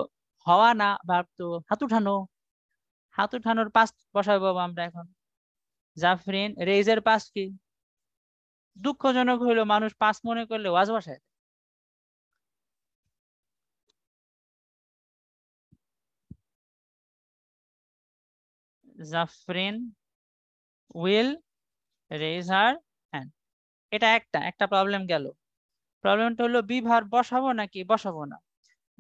হওয়া না, ভার্ব তো হাত উঠানো, হাত উঠানোর পাস বসাবো আমরা এখন। জাফরিন রেজের পাস কি? দুঃখজনক হইলো মানুষ পাস মনে করলে ওয়াজ বসায়। Jafrin will raise her hand, এটা একটা একটা প্রবলেম গেল। প্রবলেমটা হলো বিভার বসাবো নাকি বসাবো না?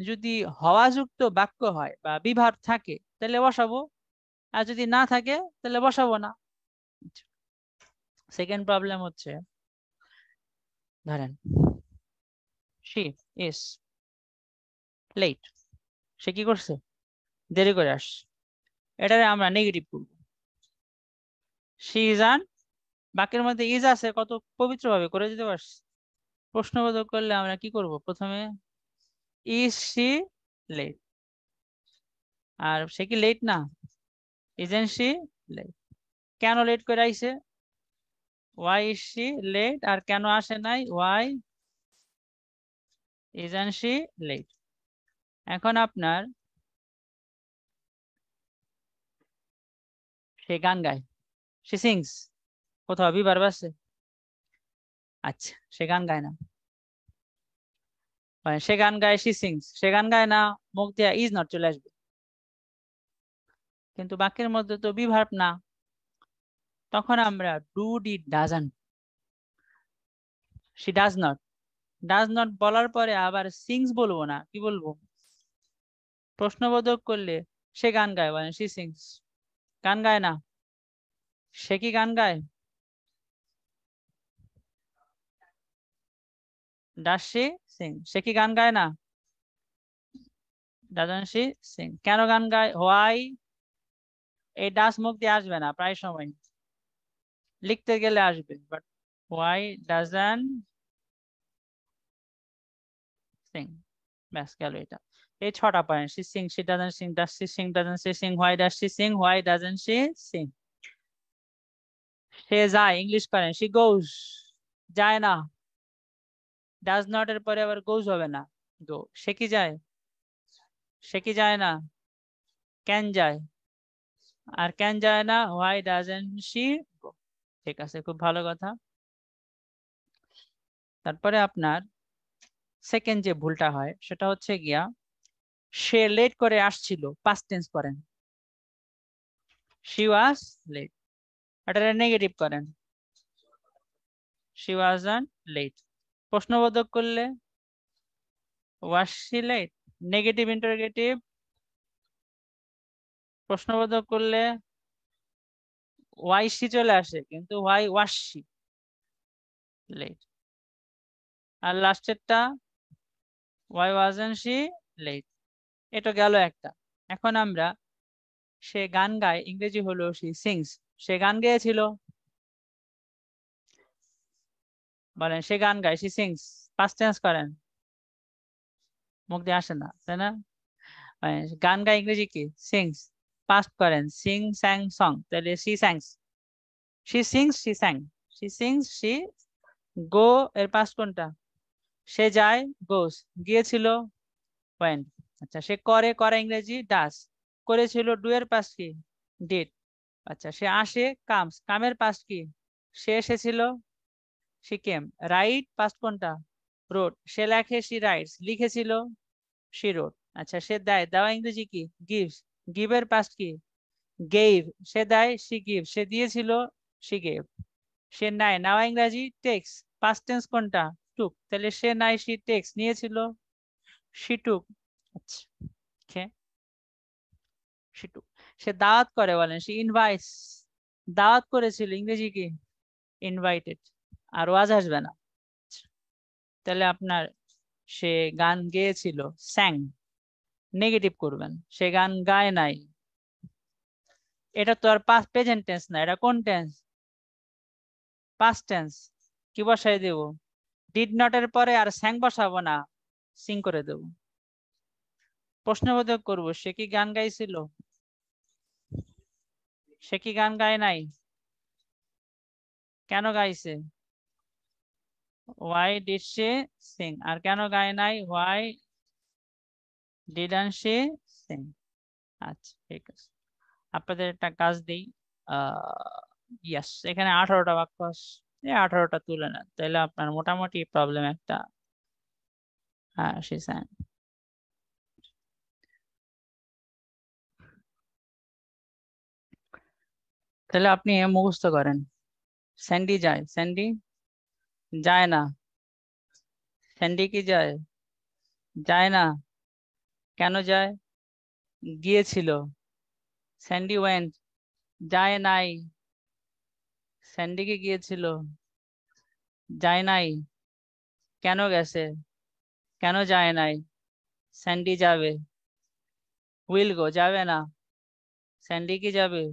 যদি হওয়াযুক্ত বাক্য হয় বা বিভার থাকে তাহলে বসাবো, আর যদি না থাকে তাহলে বসাবো না। সেকেন্ড প্রবলেম হচ্ছে ধরেন she is late, সে কি করছে? দেরি করে আসছে। এটারে আমরা নেগেটিভ করব। she is an বাকির মধ্যে is আছে, কত পবিত্রভাবে করে দিতে পারছি। প্রশ্নবোধক করলে আমরা কি করব? প্রথমে is she late, আর সে কি লেট না? isn't she late? কেন লেট করে আইছে? why is she late? আর কেন আসে নাই? why isn't she late? এখন আপনার সে গান গায়, she sings, কোথাও বিবার বাসে। আচ্ছা, সে গান গায় না, সে গান গায়, she sings, সে গান গায় না, মুখ দিয়ে is not চলে আসবে। কিন্তু বাক্যের মধ্যে তো বিভার্ব না, তখন আমরা do, did, doesn't, she does not, does not বলার পরে আবার sings বলবো না, কি বলবো? প্রশ্নবোধক করলে সে গান গায়, বলেন she sings, গান গায় না, সে কি গান গায়? does she sing, সে কি গান গায় না? doesn't she sing, কেন গান গায়? why, এই ডাস মুখ দিয়ে আসবে না, প্রায় সময় লিখতে গেলে আসবে, বাট why doesn't sing, ব্যাস গেল এটা। এই ছটা point, she sing, she doesn't sing, does she sing, doesn't she sing, why does she sing, why doesn't she sing, সে যায়, ইংলিশ করেন, she goes, যায় না, does not এর পরে আবার goes হবে না, go, সে কি যায়? সে কি যায় না? can যায়, আর can যায় না, why doesn't she go? ঠিক আছে, খুব ভালো কথা। তারপরে আপনার সেকেন্ড যে ভুলটা হয় সেটা হচ্ছে গিয়া সে লেট করে আসছিল, past tense করেন, she was late, এটা নেগেটিভ করেন, she wasn't late, প্রশ্নবোধক করলে was she late, negative interrogative, প্রশ্নবোধক করলে why she চলে আসে, কিন্তু why was she late, R লাস্টেরটা why wasn't she late, এটা গেল একটা। এখন আমরা সে গান গায়, ইংরেজি হলো she sings, সে গান গেয়েছিল, বলেন সে গান গায়, she sings, past tense করেন, মুখ দিয়ে আসে না, তাই না? গান গায় ইংরেজি কি? sings, past করেন, sing, sang, song, তাহলে she sings, she sings, she sang, she sings, she go, এর past কোনটা? সে যায়, goes, গিয়েছিল, went, আচ্ছা সে করে, করে ইংরেজি does, করেছিল, do এর past কি? did, আচ্ছা সে আসে, comes, কামের past কি? সে এসেছিল, she came, write, past কোনটা? wrote, সে লেখে, she writes, লিখেছিল, she wrote, আচ্ছা সে দেয়, দেওয়া ইংরেজি কি? gives, give এর past কি? gave, সে দেয়, she gives, সে দিয়েছিল, she gave, সে নেয়, নেওয়া ইংরেজি takes, past tense কোনটা? took, তাহলে সে নেয়, she takes, নিয়েছিল, she took, আচ্ছা okay, she took, সে দাওয়াত করে, বলেন she invites, দাওয়াত করেছিল, ইংরেজি কি? invited, আর ওয়াজ আসবে না, তাহলে আপনার সে গান গেয়েছিল, sang, নেগেটিভ করবেন, সে গান গায় নাই, এটা তো আর past present tense না, এটা কোন টেন্স? past tense, কি বসাই দেব? did not এর পরে আর sang বসাবো না, sing করে দেব। প্রশ্নবোধক করব, সে কি গান গাইছিল? সে কি গান গায় নাই? কেন গাইছে? why did she sing, আর কেন গায় নাই? why didn't she sing? আচ্ছা ঠিক আছে, আপনাদের একটা কাজ দিই, ইয়েস, এখানে আঠারোটা বাক্য আছে, এই আঠারোটা তুলে নেন, তাহলে আপনার মোটামুটি প্রবলেম একটা, হ্যাঁ she sang, তাহলে আপনি মুখস্থ করেন। স্যান্ডি যায়, স্যান্ডি যায় না, স্যান্ডি কি যায়? যায় না, কেন যায়? গিয়েছিল, স্যান্ডি ওয়েন্ট, যায় নাই, স্যান্ডিকে গিয়েছিল, যায় নাই, কেন গেছে, কেন যায় নাই, স্যান্ডি যাবে, উইল গো যাবে না, স্যান্ডি কি যাবে,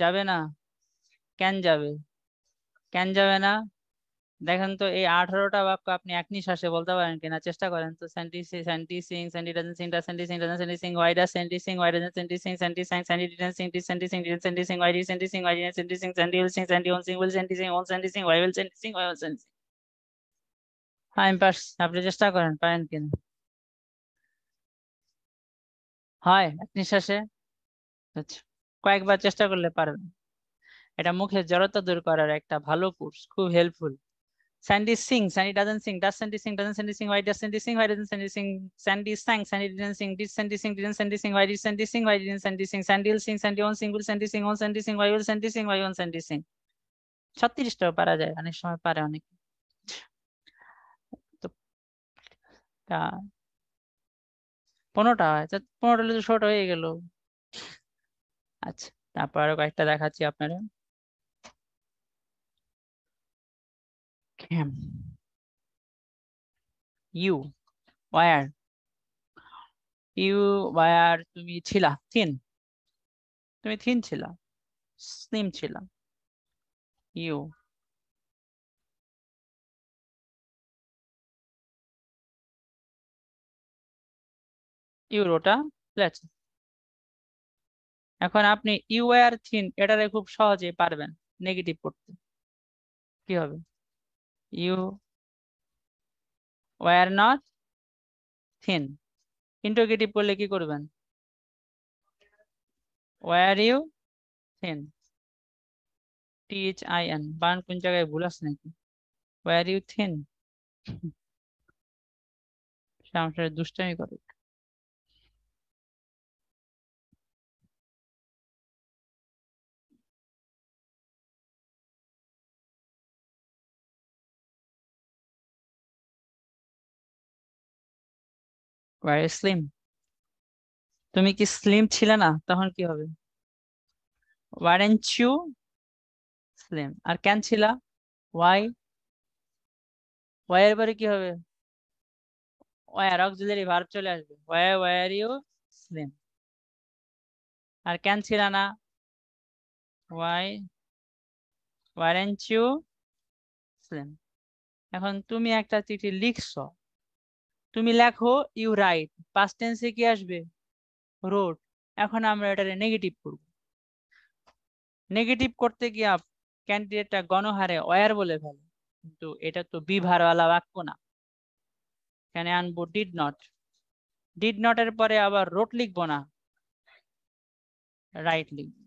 যাবে না, ক্যান যাবে, ক্যান যাবে না। দেখেন তো এই আঠারোটা বাক্য আপনি একই শ্বাসে বলতে পারেন কিনা, চেষ্টা করেন তো। Sandy Sandy sing, Sandy doesn't sing, Sandy sing doesn't Sandy sing, why does Sandy sing, why doesn't Sandy sing, Sandy sing, Sandy doesn't sing, Sandy sing doesn't Sandy sing, why does Sandy sing, why does Sandy sing, Sandy will sing, Sandy won't sing, will Sandy sing, won't Sandy sing, why will Sandy sing, why won't Sandy sing. হ্যাঁ ইমপাস আপনি চেষ্টা করেন পারেন কিনা। হয় একই শ্বাসে, আচ্ছা কয়েকবার চেষ্টা করলে পারবেন। এটা মুখের জড়তা দূর করার একটা ভালো কোর্স, খুব helpful. Sandy sings, Sandy doesn't sing, does Sandy sing, doesn't Sandy sing, why does Sandy sing, why doesn't Sandy sing, Sandy sang, Sandy didn't sing, did Sandy sing, didn't Sandy sing, why did Sandy sing, why didn't Sandy sing, Sandy will sing, Sandy won't sing, will Sandy sing, won't Sandy sing, why will Sandy sing, why won't Sandy sing. ছত্রিশটাও পারা যায়, অনেক সময় পারে অনেক। পনেরোটা হয়, পনেরোটা তো শর্ট হয়ে গেল। আচ্ছা তারপর আরো কয়েকটা দেখাচ্ছি আপনারা। Him, you, where, you, where, tumi chila, thin, tumi thin chila, slim chila, you, you wrote a letter. এখন আপনি you were thin, এটারে খুব সহজে পারবেন নেগেটিভ করতে। কি হবে? You were not thin. Interrogative korle ki korben? Were you thin? T H I N. Ban kun jagay bhul ache naki? Were you thin? Samshar dushtami kore. Very slim. তুমি কি slim ছিলে না? তখন কি হবে? Weren't you slim? আর কেন ছিলা? Why? Why এর পরে কি হবে? Were auxiliary verb চলে আসবে। Why were you slim? আর কেন ছিলা না? Why weren't you slim? এখন তুমি একটা চিঠি লিখছো, তুমি লেখো you write, past tense এ কি আসবে? wrote। এখন আমরা এটারে নেগেটিভ করব। নেগেটিভ করতে গিয়ে ক্যান্ডিডেটটা গণহারে ওয়্যার বলে ফেলে, কিন্তু এটা তো বি ভারওয়ালা বাক্য না। এখানে আনবো did not, did not এর পরে আবার wrote লিখবো না, write লিখবো।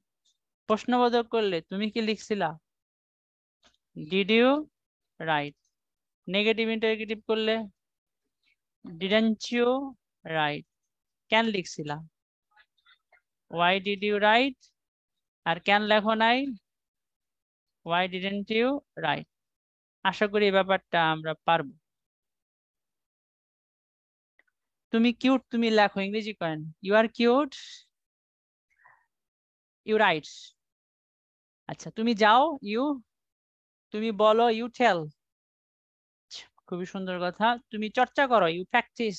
প্রশ্নবোধক করলে তুমি কি লিখছিলা? did you write? Negative interrogative করলে didn't you write? Can লিখছিলা? Why did you write? R can লেখো নাই? Why didn't you write? আশা করি ব্যাপারটা আমরা পারবো। তুমি কিউট, তুমি লেখো, ইংরেজি করেন you are cute, you write। আচ্ছা তুমি যাও you, তুমি বলো you tell। খুবই সুন্দর কথা। তুমি চর্চা করো ইউ প্র্যাকটিস।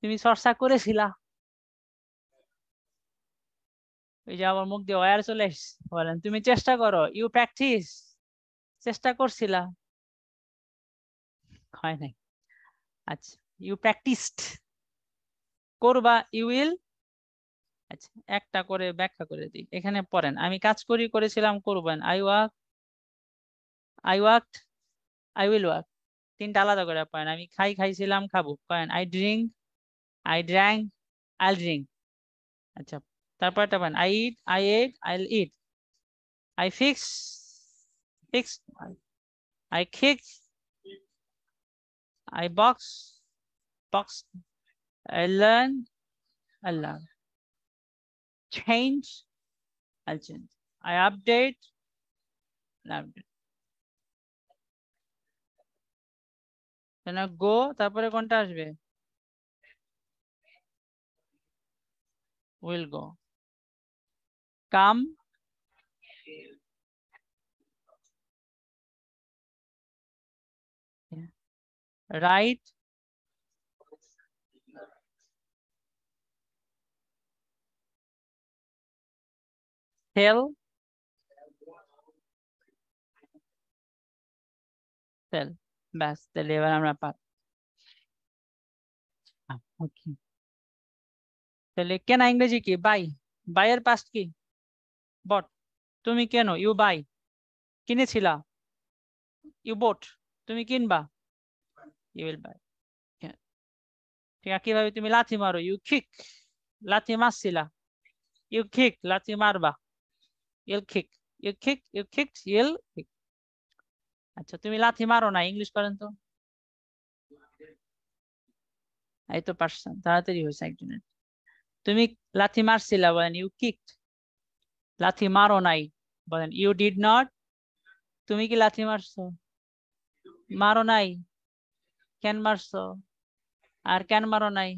তুমি চর্চা করেছিলা, ওই যে আমার মুখ দিয়ে ওয়ার চলে এসছে। বলেন তুমি চেষ্টা করো ইউ প্র্যাকটিস, চেষ্টা করছিলা, হয় নাই। আচ্ছা ইউ প্র্যাকটিসড, করবা ইউ উইল। আচ্ছা একটা করে ব্যাখ্যা করে দিই, এখানে পড়েন। আমি কাজ করি, করেছিলাম, করবেন। I walk, I walked, I will walk. তিনটা আলাদা করে পয়েন্ট। আমি খাই, খাইছিলাম, খাবো। Point I drink, I drank, I'll drink. আচ্ছা তারপর একটা point I eat, I ate, I'll eat. I fix, fix, I kick, I box, box, I learn, I learn, change, I'll change, I update, update. Go তারপরে কোনটা আসবে? Will go. Come. Yeah. Right. Tell. Tell. Bas, tell এবার আমরা পাব। Okay. তাহলে কেন ইংরেজি কি বাই, বাইয়ের past কি bought, তুমি কেন you buy, কিনেছিলা you bought, তুমি কিনবা you will buy, ঠিক আছে। কিভাবে তুমি লাথি মারো you kick, লাথি মারছিলা you kick, লাথি মারবা you'll kick, you kick, you kicked, you'll kick। আচ্ছা তুমি লাথি মারো না, ইংলিশ করেন তো, এই তো পারছেন, তাড়াতাড়ি হইছে একজনের। তুমি লাথি মারছিলা বলেন you kicked, লাথি মারো নাই বলেন you did not, তুমি কি লাথি মারছো, মারো নাই, কেন মারছো, আর কেন মারো নাই,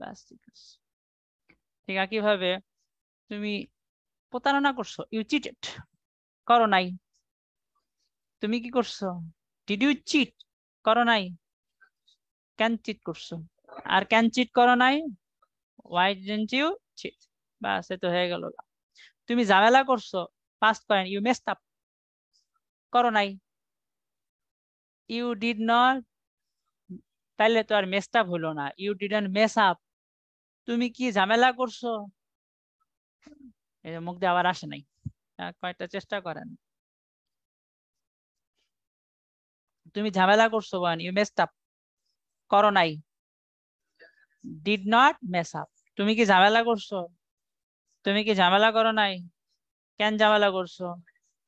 বাস ঠিক আছে। ঠিক আছে কিভাবে তুমি প্রতারণা করছো you cheated, করো নাই, তুমি কি করছো did you cheat, করো নাই, কেন চিট করছো, আর কেন চিট করো নাই why didn't you cheat, বাস এত হয়ে গেল। তুমি ঝামেলা করছো past tense you messed up, করো নাই you did not, তাহলে তো আর messed up হলো না you didn't mess up, তুমি কি ঝামেলা করছো, এই মুখ দিয়ে আবার আসে নাই, কয়টা চেষ্টা করেন। তুমি ঝামেলা করছো বলেন you messed up, করো নাই did not mess up, তুমি কি ঝামেলা করছো, তুমি কি ঝামেলা করো নাই, কেন ঝামেলা করছো,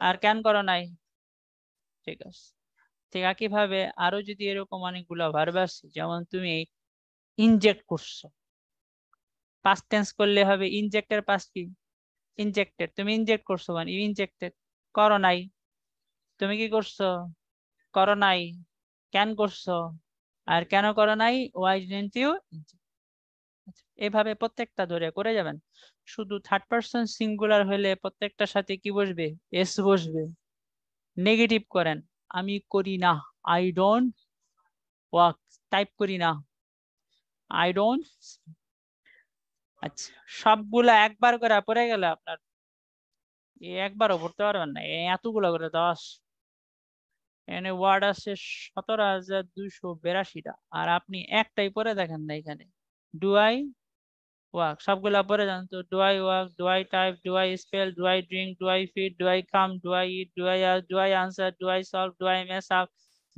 আর কেন করো নাই, ঠিক আছে। ঠিক আছে কিভাবে আরো যদি এরকম অনেকগুলো ভার্ব আছে, যেমন তুমি ইনজেক্ট করছো, past tense করলে হবে ইনজেক্টের past কি ইনজেক্টেড, তুমি ইনজেক্ট করছো মানে ইউ ইনজেক্টেড, করো নাই তুমি কি করছো, করো নাই কেন করছো, আর কেন করো নাই why didn't you, এভাবে প্রত্যেকটা ধরে করে যাবেন। শুধু থার্ড পারসন সিঙ্গুলার হলে প্রত্যেকটার সাথে কি বসবে এস বসবে, নেগেটিভ করেন আমি করি না আই ডোন্ট ওয়াক, টাইপ করি না আই ডোন্ট। আচ্ছা সবগুলা একবার করে পড়ে গেল আপনার, এই একবারও পড়তে পারবেন না, এতগুলো করে দশ এনে ওয়ার্ড আছে সতেরো হাজার দুইশো বিরাশিটা, আর আপনি একটাই পড়ে দেখেন না। এখানে do I work সবগুলা পরে জানতো, do I work, do I type, do I spell, do I drink, do I feed, do I come, do I eat, do I ask, do I answer, do I solve, do I mess up,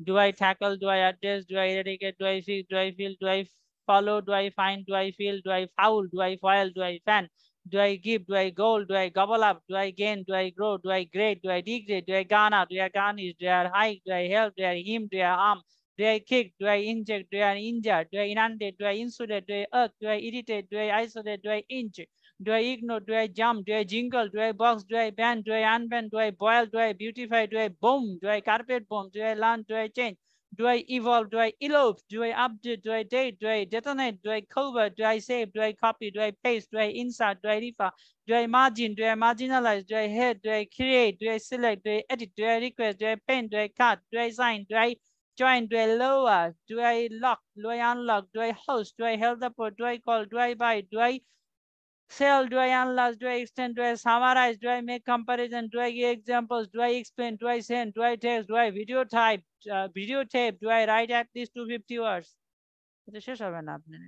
do I tackle, do I address, do I eradicate, do I fix, do I feel, do I follow, do I find, do I feel, do I foul, do I foil, do I fan, do I give, do I goal, do I gobble up, do I gain, do I grow, do I grade, do I degrade, do I garner, do I garnish, do I hike, do I help, do I him, do I harm, do I kick, do I inject, do I injure, do I inundate, do I insulate, do I irk, do I irritate, do I isolate, do I inch, do I ignore, do I jump, do I jingle, do I box, do I ban, do I unban, do I boil, do I beautify, do I boom, do I carpet bomb, do I learn, do I change, do I evolve, do I elope, do I update, do I date, do I detonate, do I cover, do I save, do I copy, do I paste, do I insert, do I refer, do I margin, do I marginalize, do I head, do I create, do I select, do I edit, do I request, do I paint, do I cut, do I sign, do I join, do I lower, do I lock, do I unlock, do I host, do I help the port, do I call, do I buy, do I sell, do I analyze, do I extend, do I summarize, do I make comparison, do I give examples, do I explain, do I send, do I text, do I video type, uh, videotape, do I write at least two hundred fifty words? শেষ হবে না আপনার,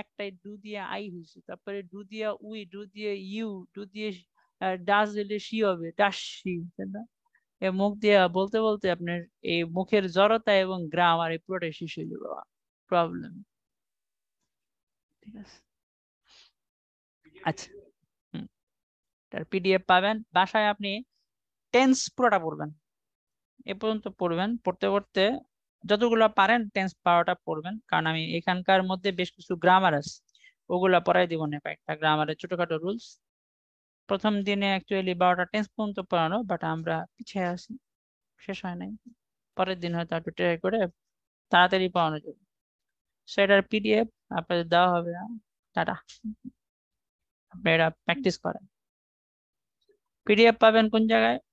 একটাই do দিয়ে I হয়েছে, তারপরে do দিয়ে we, do দিয়ে you, do দিয়ে does দিলে she হবে does she, তাই না? এ মুখ দিয়া বলতে বলতে আপনার এই মুখের জড়তা এবং গ্রামার এই পুরোটাই শেষ হয়ে যাবে প্রবলেম, ঠিক আছে। আচ্ছা তার পিডিএফ পাবেন বাসায়, আপনি টেন্স পুরোটা পড়বেন, এ পর্যন্ত পড়বেন, পড়তে পড়তে যতগুলো পারেন টেন্স পাওয়াটা পড়বেন, কারণ আমি এখানকার মধ্যে বেশ কিছু গ্রামার আছে ওগুলা পড়াই দিব না, কয়েকটা গ্রামারের ছোটখাটো রুলস। প্রথম দিনে অ্যাকচুয়ালি বারোটা টেন্স পর্যন্ত পড়ানো, বাট আমরা পিছিয়ে আছি, শেষ হয় নাই, পরের দিন হয়তো একটু ট্রাই করে তাড়াতাড়ি পড়ানো যাবে। সেটার পিডিএফ আপনাদের দেওয়া হবে, টাটা, আপনারা প্র্যাকটিস করেন। পিডিএফ পাবেন কোন জায়গায়?